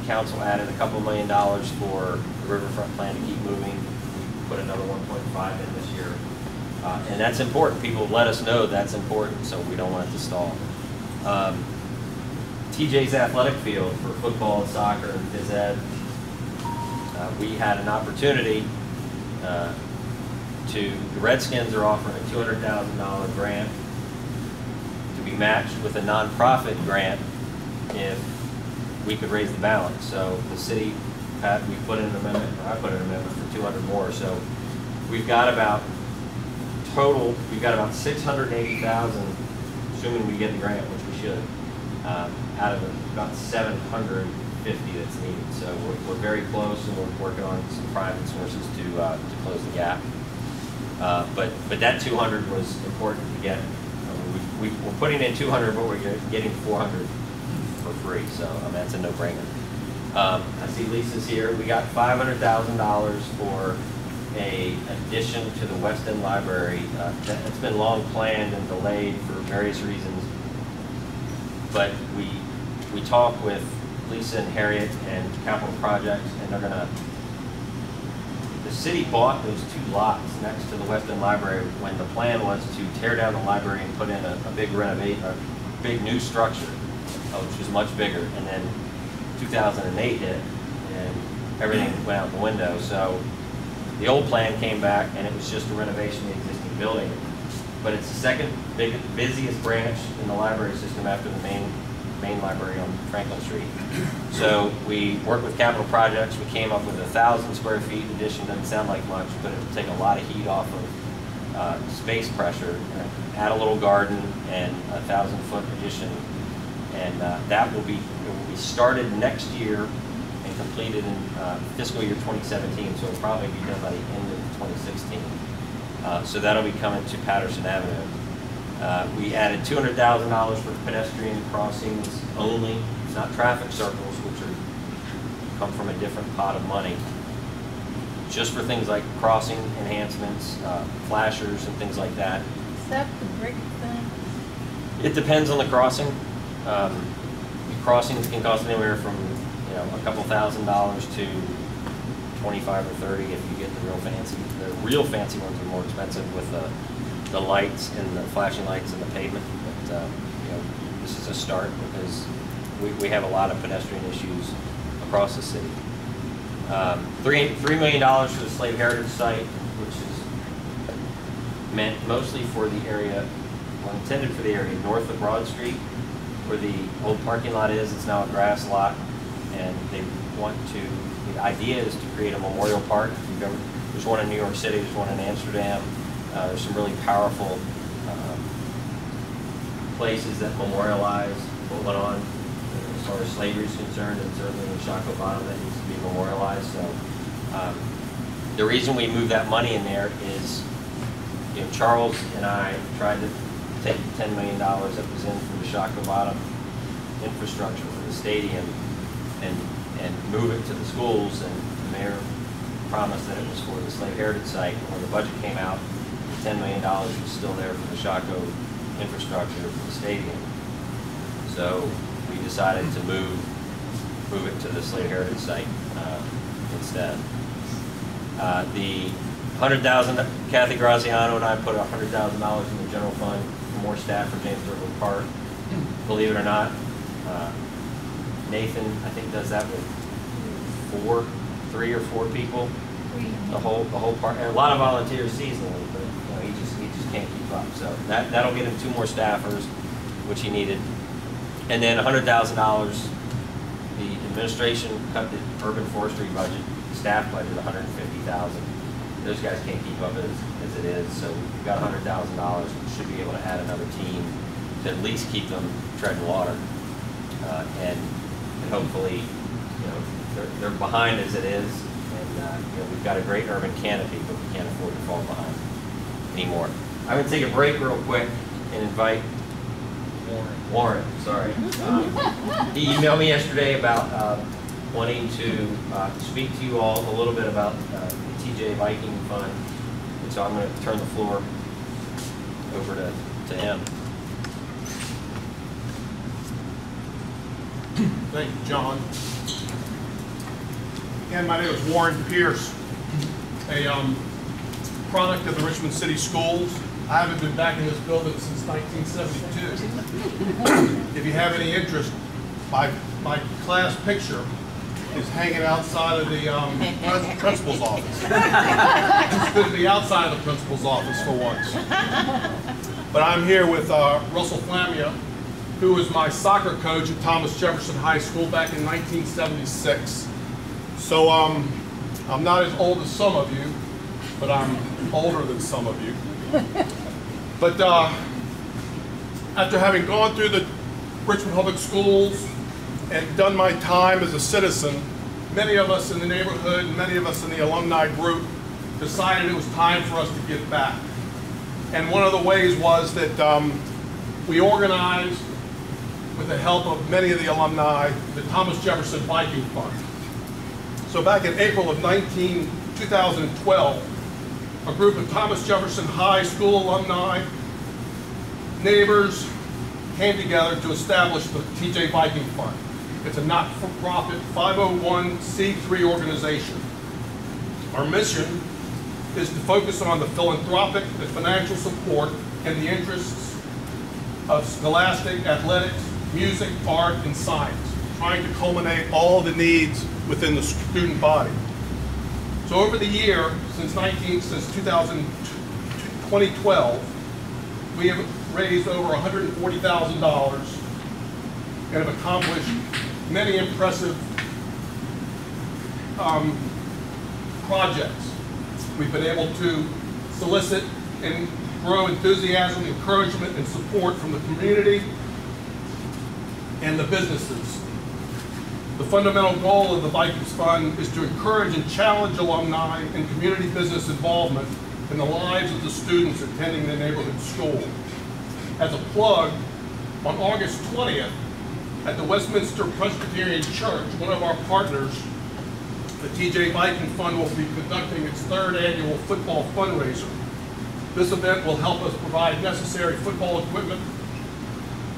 council added a couple million dollars for the riverfront plan to keep moving. We put another one point five in this year. Uh, and that's important. People let us know that's important, so we don't want it to stall. Um, T J's athletic field for football, soccer, and phys ed. Uh, we had an opportunity uh, to, the Redskins are offering a two hundred thousand dollar grant to be matched with a nonprofit grant if we could raise the balance. So the city, Pat, we put in an amendment, or I put in an amendment for two hundred more. So we've got about total, we've got about six hundred eighty thousand, assuming we get the grant, which we should, um, out of about seven hundred fifty that's needed. So we're, we're very close, and we're working on some private sources to uh, to close the gap. Uh, but but that two hundred was important to get. I mean, we, we, we're putting in two hundred, but we're getting four hundred for free. So I mean, that's a no-brainer. Um, I see Lisa's here. We got five hundred thousand dollars for a addition to the West End Library. Uh, that, that's been long planned and delayed for various reasons. But we we talked with Lisa and Harriet and Capital Projects, and they're gonna, the city bought those two lots next to the West End Library when the plan was to tear down the library and put in a, a big renovate, a big new structure, which was much bigger. And then two thousand eight hit, and everything went out the window. So the old plan came back, and it was just a renovation of the existing building. But it's the second big, busiest branch in the library system after the main main library on Franklin Street. So we worked with Capital Projects. We came up with a thousand square feet addition. Doesn't sound like much, but it'll take a lot of heat off of uh, space pressure. And add a little garden and a thousand foot addition, and uh, that will be it will be started next year and completed in uh, fiscal year twenty seventeen. So it'll probably be done by the end of twenty sixteen. Uh, so that'll be coming to Patterson Avenue. Uh, we added two hundred thousand dollars for pedestrian crossings only. It's not traffic circles, which are, come from a different pot of money. Just for things like crossing enhancements, uh, flashers, and things like that. Is that the brick thing? It depends on the crossing. Um, crossings can cost anywhere from you know a couple thousand dollars to twenty-five or thirty if you get the real fancy. The real fancy ones are more expensive with the. Uh, the lights and the flashing lights and the pavement, but uh, you know, this is a start because we, we have a lot of pedestrian issues across the city. Um, three, three million dollars for the Slave Heritage Site, which is meant mostly for the area, well, intended for the area north of Broad Street, where the old parking lot is. It's now a grass lot, and they want to, the idea is to create a memorial park. If you've ever, there's one in New York City, there's one in Amsterdam. Uh, there's some really powerful um, places that memorialize what went on as far as slavery is concerned, and certainly in Shockoe Bottom that needs to be memorialized. So um, the reason we moved that money in there is, you know, Charles and I tried to take the ten million dollars that was in for the Shockoe Bottom infrastructure for the stadium and, and move it to the schools, and the mayor promised that it was for the Slave Heritage Site. When the budget came out, ten million dollars was still there for the Shockoe infrastructure for the stadium. So we decided to move move it to the Slave Heritage Site uh, instead. Uh, the one hundred thousand dollars, Kathy Graziano and I put one hundred thousand dollars in the general fund for more staff for James River Park. Believe it or not, uh, Nathan, I think, does that with four, three or four people. The whole the whole park, and a lot of volunteers seasonally, but you know, he just he just can't keep up. So that that'll get him two more staffers, which he needed, and then one hundred thousand dollars. The administration cut the urban forestry budget, staff budget, one hundred fifty thousand. Those guys can't keep up as as it is. So we've got one hundred thousand dollars. We should be able to add another team to at least keep them treading water. uh, and, and hopefully, you know, they're, they're behind as it is, and uh, you know, we've got a great urban canopy, but we can't afford to fall behind anymore. I'm going to take a break real quick and invite Warren. Warren, sorry. Um, he emailed me yesterday about uh, wanting to uh, speak to you all a little bit about uh, the T J Viking Fund, and so I'm going to turn the floor over to, to him. Thank you, John. Again, my name is Warren Pierce, a um, product of the Richmond City Schools. I haven't been back in this building since nineteen seventy-two. If you have any interest, my, my class picture is hanging outside of the um, principal's office. It's good to be outside of the principal's office for once. But I'm here with uh, Russell Flamia, who was my soccer coach at Thomas Jefferson High School back in nineteen seventy-six. So um, I'm not as old as some of you, but I'm older than some of you. But uh, after having gone through the Richmond Public Schools and done my time as a citizen, many of us in the neighborhood, many of us in the alumni group, decided it was time for us to give back. And one of the ways was that um, we organized, with the help of many of the alumni, the Thomas Jefferson Viking Fund. So back in April of two thousand twelve, a group of Thomas Jefferson High School alumni, neighbors, came together to establish the T J Viking Fund. It's a not-for-profit five oh one c three organization. Our mission is to focus on the philanthropic, the financial support, and the interests of scholastic, athletics, music, art, and science, trying to culminate all the needs within the student body. So over the year, since nineteen, since two thousand, twenty twelve, we have raised over one hundred forty thousand dollars and have accomplished many impressive um, projects. We've been able to solicit and grow enthusiasm, encouragement, and support from the community and the businesses. The fundamental goal of the Vikings Fund is to encourage and challenge alumni and community business involvement in the lives of the students attending the neighborhood school. As a plug, on August twentieth, at the Westminster Presbyterian Church, one of our partners, the T J Viking Fund, will be conducting its third annual football fundraiser. This event will help us provide necessary football equipment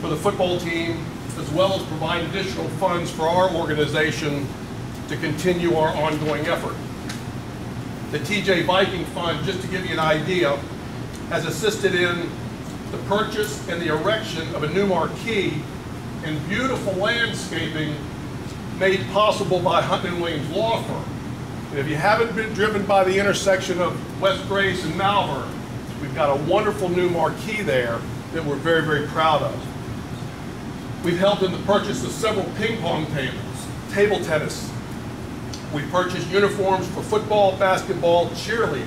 for the football team, as well as provide additional funds for our organization to continue our ongoing effort. The T J Viking Fund, just to give you an idea, has assisted in the purchase and the erection of a new marquee and beautiful landscaping made possible by Hunt and Williams Law Firm. And if you haven't been driven by the intersection of West Grace and Malvern, we've got a wonderful new marquee there that we're very, very proud of. We've helped in the purchase of several ping pong tables, table tennis. We purchased uniforms for football, basketball, cheerleading.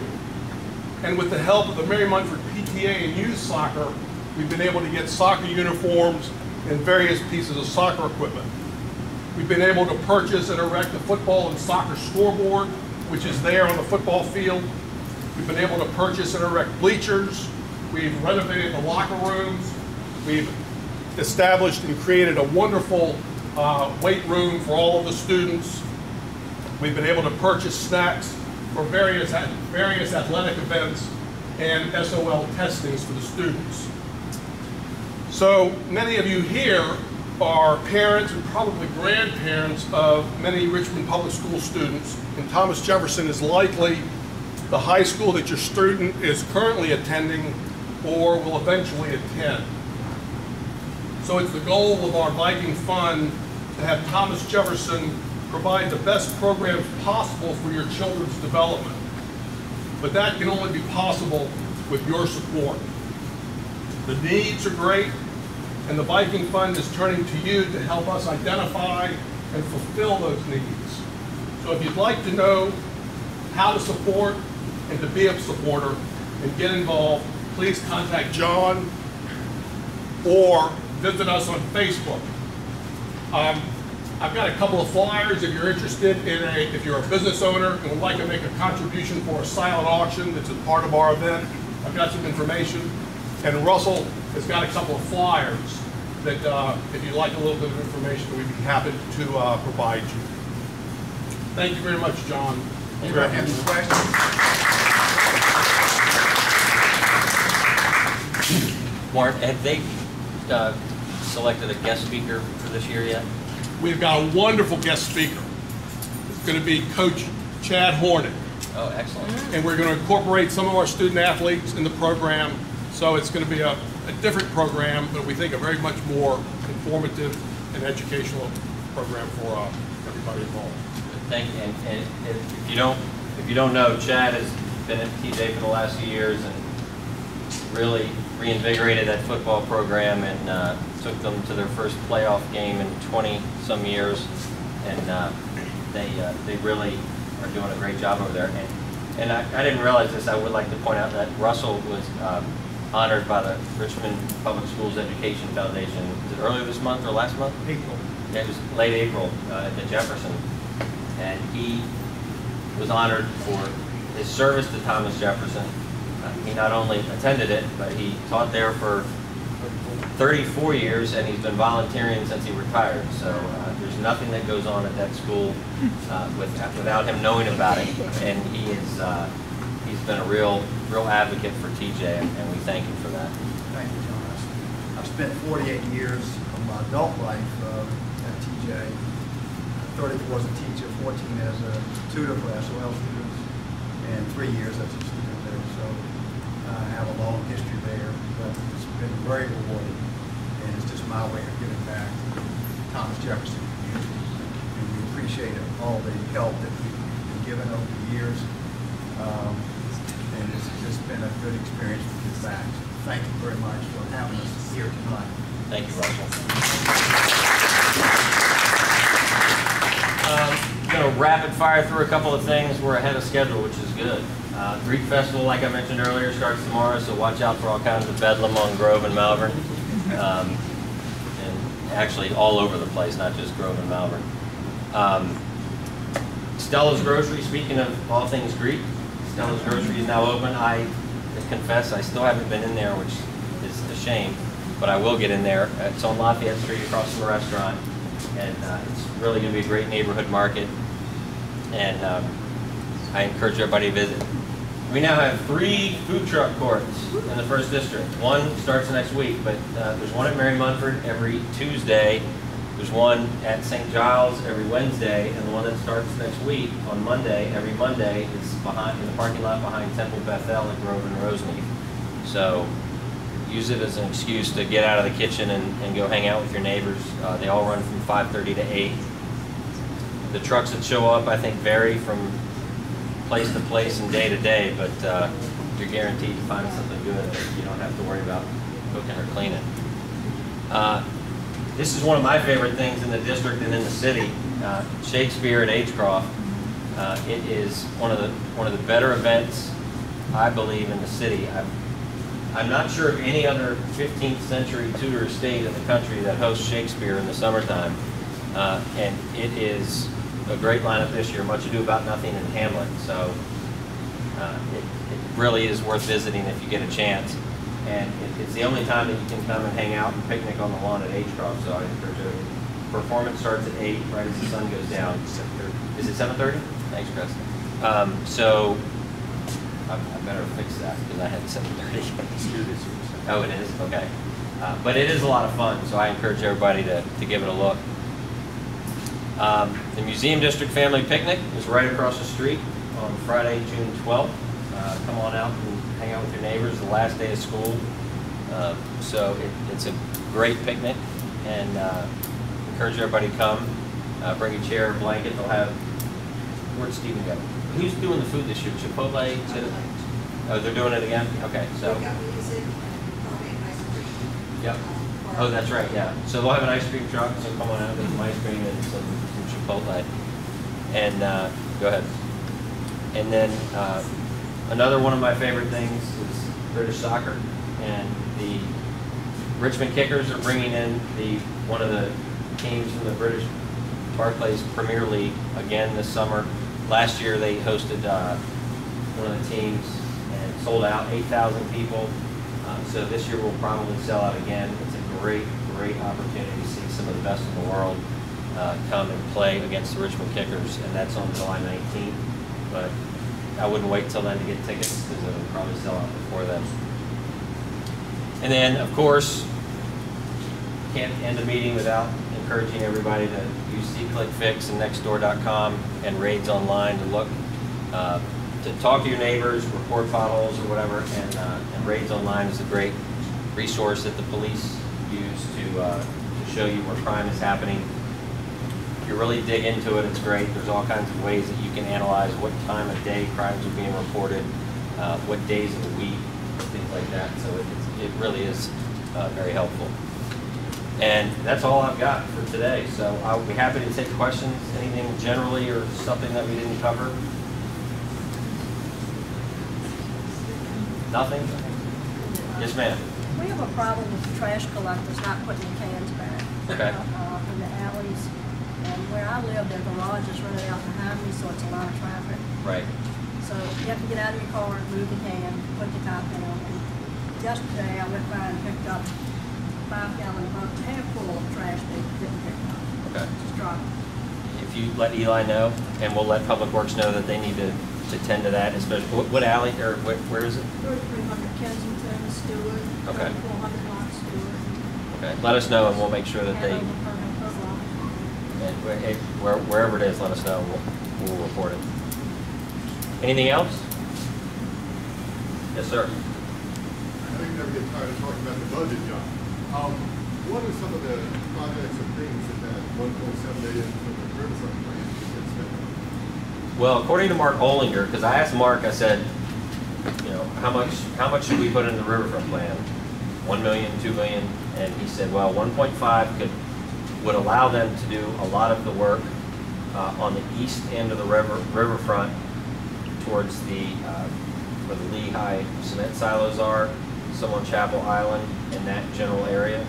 And with the help of the Mary Munford P T A and youth soccer, we've been able to get soccer uniforms and various pieces of soccer equipment. We've been able to purchase and erect the football and soccer scoreboard, which is there on the football field. We've been able to purchase and erect bleachers. We've renovated the locker rooms. We've established and created a wonderful uh, weight room for all of the students. We've been able to purchase snacks for various, various athletic events and S O L testings for the students. So many of you here are parents and probably grandparents of many Richmond Public School students, and Thomas Jefferson is likely the high school that your student is currently attending or will eventually attend. So it's the goal of our Viking Fund to have Thomas Jefferson provide the best programs possible for your children's development. But that can only be possible with your support. The needs are great, and the Viking Fund is turning to you to help us identify and fulfill those needs. So if you'd like to know how to support and to be a supporter and get involved, please contact John or visit us on Facebook. Um, I've got a couple of flyers if you're interested in a, if you're a business owner and would like to make a contribution for a silent auction that's a part of our event. I've got some information. And Russell has got a couple of flyers that uh, if you'd like a little bit of information, we'd be happy to uh, provide you. Thank you very much, John. You have any questions? Mark, have they uh, selected a guest speaker for this year yet? We've got a wonderful guest speaker. It's going to be Coach Chad Hornet. Oh, excellent. And we're going to incorporate some of our student athletes in the program. So it's going to be a, a different program, but we think a very much more informative and educational program for uh, everybody involved. Thank you. And, and, and if you don't, if you don't know, Chad has been at T J for the last few years and really reinvigorated that football program and uh, took them to their first playoff game in twenty some years, and uh, they uh, they really are doing a great job over there. And, and I, I didn't realize this. I would like to point out that Russell was um, honored by the Richmond Public Schools Education Foundation. Was it earlier this month or last month? April. Yeah, it was late April uh, at the Jefferson, and he was honored for his service to Thomas Jefferson. Uh, he not only attended it, but he taught there for thirty-four years, and he's been volunteering since he retired. So uh, there's nothing that goes on at that school uh, with, without him knowing about it. And he is uh, he's been a real real advocate for T J, and we thank him for that. Thank you, John. I've spent forty-eight years of my adult life uh, at T J. thirty-four as a teacher, fourteen as a tutor for S O L students, and three years as a student there. So I have a long history there, but it's been very rewarding, and it's just my way of giving back to the Thomas Jefferson community. And we appreciate all the help that we've been given over the years, um, and it's just been a good experience to give back. Thank you very much for having us here tonight. Thank you, Russell. Um, going to rapid fire through a couple of things. We're ahead of schedule, which is good. Uh, Greek Festival, like I mentioned earlier, starts tomorrow, so watch out for all kinds of bedlam on Grove and Malvern. Um, and actually all over the place, not just Grove and Malvern. Um, Stella's Grocery, speaking of all things Greek, Stella's Grocery is now open. I confess I still haven't been in there, which is a shame, but I will get in there. It's on Lafayette Street across from a restaurant. And uh, it's really going to be a great neighborhood market, and um, I encourage everybody to visit. We now have three food truck courts in the first district. One starts next week, but uh, there's one at Mary Munford every Tuesday, there's one at Saint Giles every Wednesday, and the one that starts next week on Monday, every Monday, is behind in the parking lot behind Temple Bethel at Grove and Rosemead. So use it as an excuse to get out of the kitchen and, and go hang out with your neighbors. Uh, they all run from five thirty to eight. The trucks that show up, I think, vary from place to place and day to day, but uh, you're guaranteed to find something good that you don't have to worry about cooking or cleaning. Uh, this is one of my favorite things in the district and in the city, uh, Shakespeare at Agecroft. Uh, it is one of the one of the better events, I believe, in the city. I've, I'm not sure of any other fifteenth century Tudor estate in the country that hosts Shakespeare in the summertime. Uh, and it is a great lineup this year, Much Ado About Nothing and Hamlet. So uh, it, it really is worth visiting if you get a chance. And it, it's the only time that you can come and hang out and picnic on the lawn at Agecroft. So I encourage you. Performance starts at eight, right as the sun goes down. Is it seven thirty? Thanks, Chris. Um, so. I better fix that because I had seven thirty. Oh, it is? Okay. Uh, but it is a lot of fun, so I encourage everybody to, to give it a look. Um, the Museum District Family Picnic is right across the street on Friday, June twelfth. Uh, come on out and hang out with your neighbors the last day of school. Uh, so it, it's a great picnic, and uh, encourage everybody to come. Uh, bring a chair, a blanket. They'll have, where'd Stephen go? Who's doing the food this year? Chipotle? Oh, they're doing it again? Okay, so. Yep. Oh, that's right, yeah. So they'll have an ice cream truck, so come on out with some ice cream and some, some Chipotle. And uh, go ahead. And then uh, another one of my favorite things is British soccer. And the Richmond Kickers are bringing in the one of the teams in the British Barclays Premier League again this summer. Last year they hosted uh, one of the teams and sold out eight thousand people. Uh, so this year we'll probably sell out again. It's a great, great opportunity to see some of the best in the world uh, come and play against the Richmond Kickers, and that's on July nineteenth. But I wouldn't wait till then to get tickets because it'll probably sell out before then. And then, of course, can't end a meeting without encouraging everybody to use C-Click Fix and Nextdoor dot com and Raids Online to look, uh, to talk to your neighbors, report potholes or whatever, and, uh, and Raids Online is a great resource that the police use to, uh, to show you where crime is happening. If you really dig into it, it's great. There's all kinds of ways that you can analyze what time of day crimes are being reported, uh, what days of the week, things like that. So it, it really is uh, very helpful. And that's all I've got for today. So I'll be happy to take questions, anything generally or something that we didn't cover. Nothing? Yes, ma'am. We have a problem with the trash collectors not putting the cans back. Okay. Uh, in the alleys. And where I live, their garage is running out behind me, so it's a lot of traffic. Right. So you have to get out of your car and move the can, put the top down. And yesterday I went by and picked up five gallon bucket, half full of trash that didn't pick up. Okay. Just drop it. If you let Eli know, and we'll let Public Works know that they need to, to tend to that, especially, what, what alley, or what, where is it? thirty-three hundred Kensington, Stewart. Okay. four hundred Lock Stewart. Okay, let us know and we'll make sure that they, and where, wherever it is, let us know and we'll, we'll report it. Anything else? Yes, sir. I think you never get tired of talking about the budget, John. Um, what are some of the projects and things in that one point seven million dollars from the Riverside plan you can spend? Well, according to Mark Olinger, because I asked Mark, I said, you know, how much how much should we put in the Riverfront plan? One million, two million, and he said, well, one point five could would allow them to do a lot of the work uh, on the east end of the river riverfront towards the uh, where the Lehigh cement silos are, some on Chapel Island, in that general area,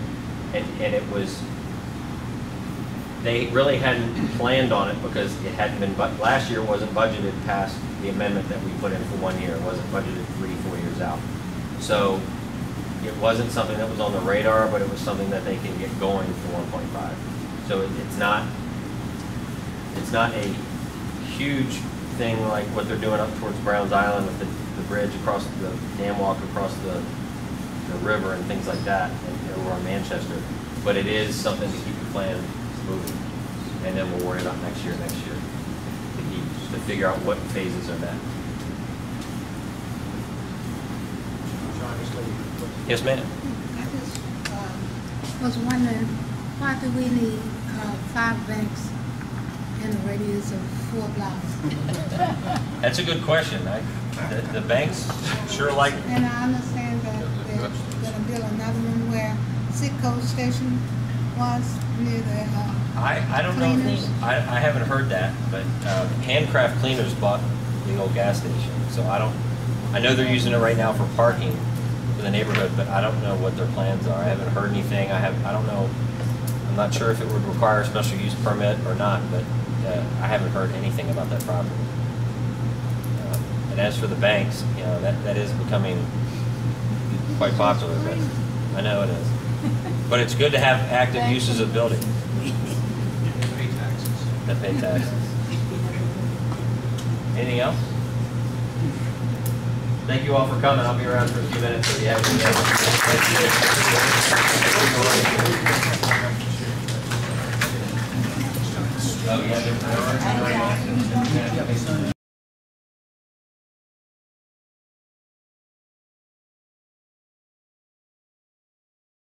and, and it was, they really hadn't planned on it because it hadn't been, but last year wasn't budgeted past the amendment that we put in for one year. It wasn't budgeted three, four years out. So it wasn't something that was on the radar, but it was something that they can get going for one point five. So it, it's not, it's not a huge thing like what they're doing up towards Browns Island with the, the bridge across the dam walk across the the river and things like that, and over on Manchester, but it is something to keep the plan moving, and then we'll worry about next year, next year, to, keep, to figure out what phases are met. Yes, ma'am. I just uh, was wondering, why do we need uh, five banks in a radius of four blocks? That's a good question. I, the, the banks sure like. And I understand that going to build another one where Sitco Station was near the uh, I, I don't cleaners. know. I, I haven't heard that, but uh, Handcraft Cleaners bought the old gas station, so I don't. I know they're using it right now for parking for the neighborhood, but I don't know what their plans are. I haven't heard anything. I have. I don't know. I'm not sure if it would require a special use permit or not, but uh, I haven't heard anything about that property. Uh, and as for the banks, you know, that that is becoming quite popular. But I know it is, but it's good to have active uses of buildings that pay taxes. That pay taxes. Anything else? Thank you all for coming. I'll be around for a few minutes if you have any questions. Thank you. Oh yeah.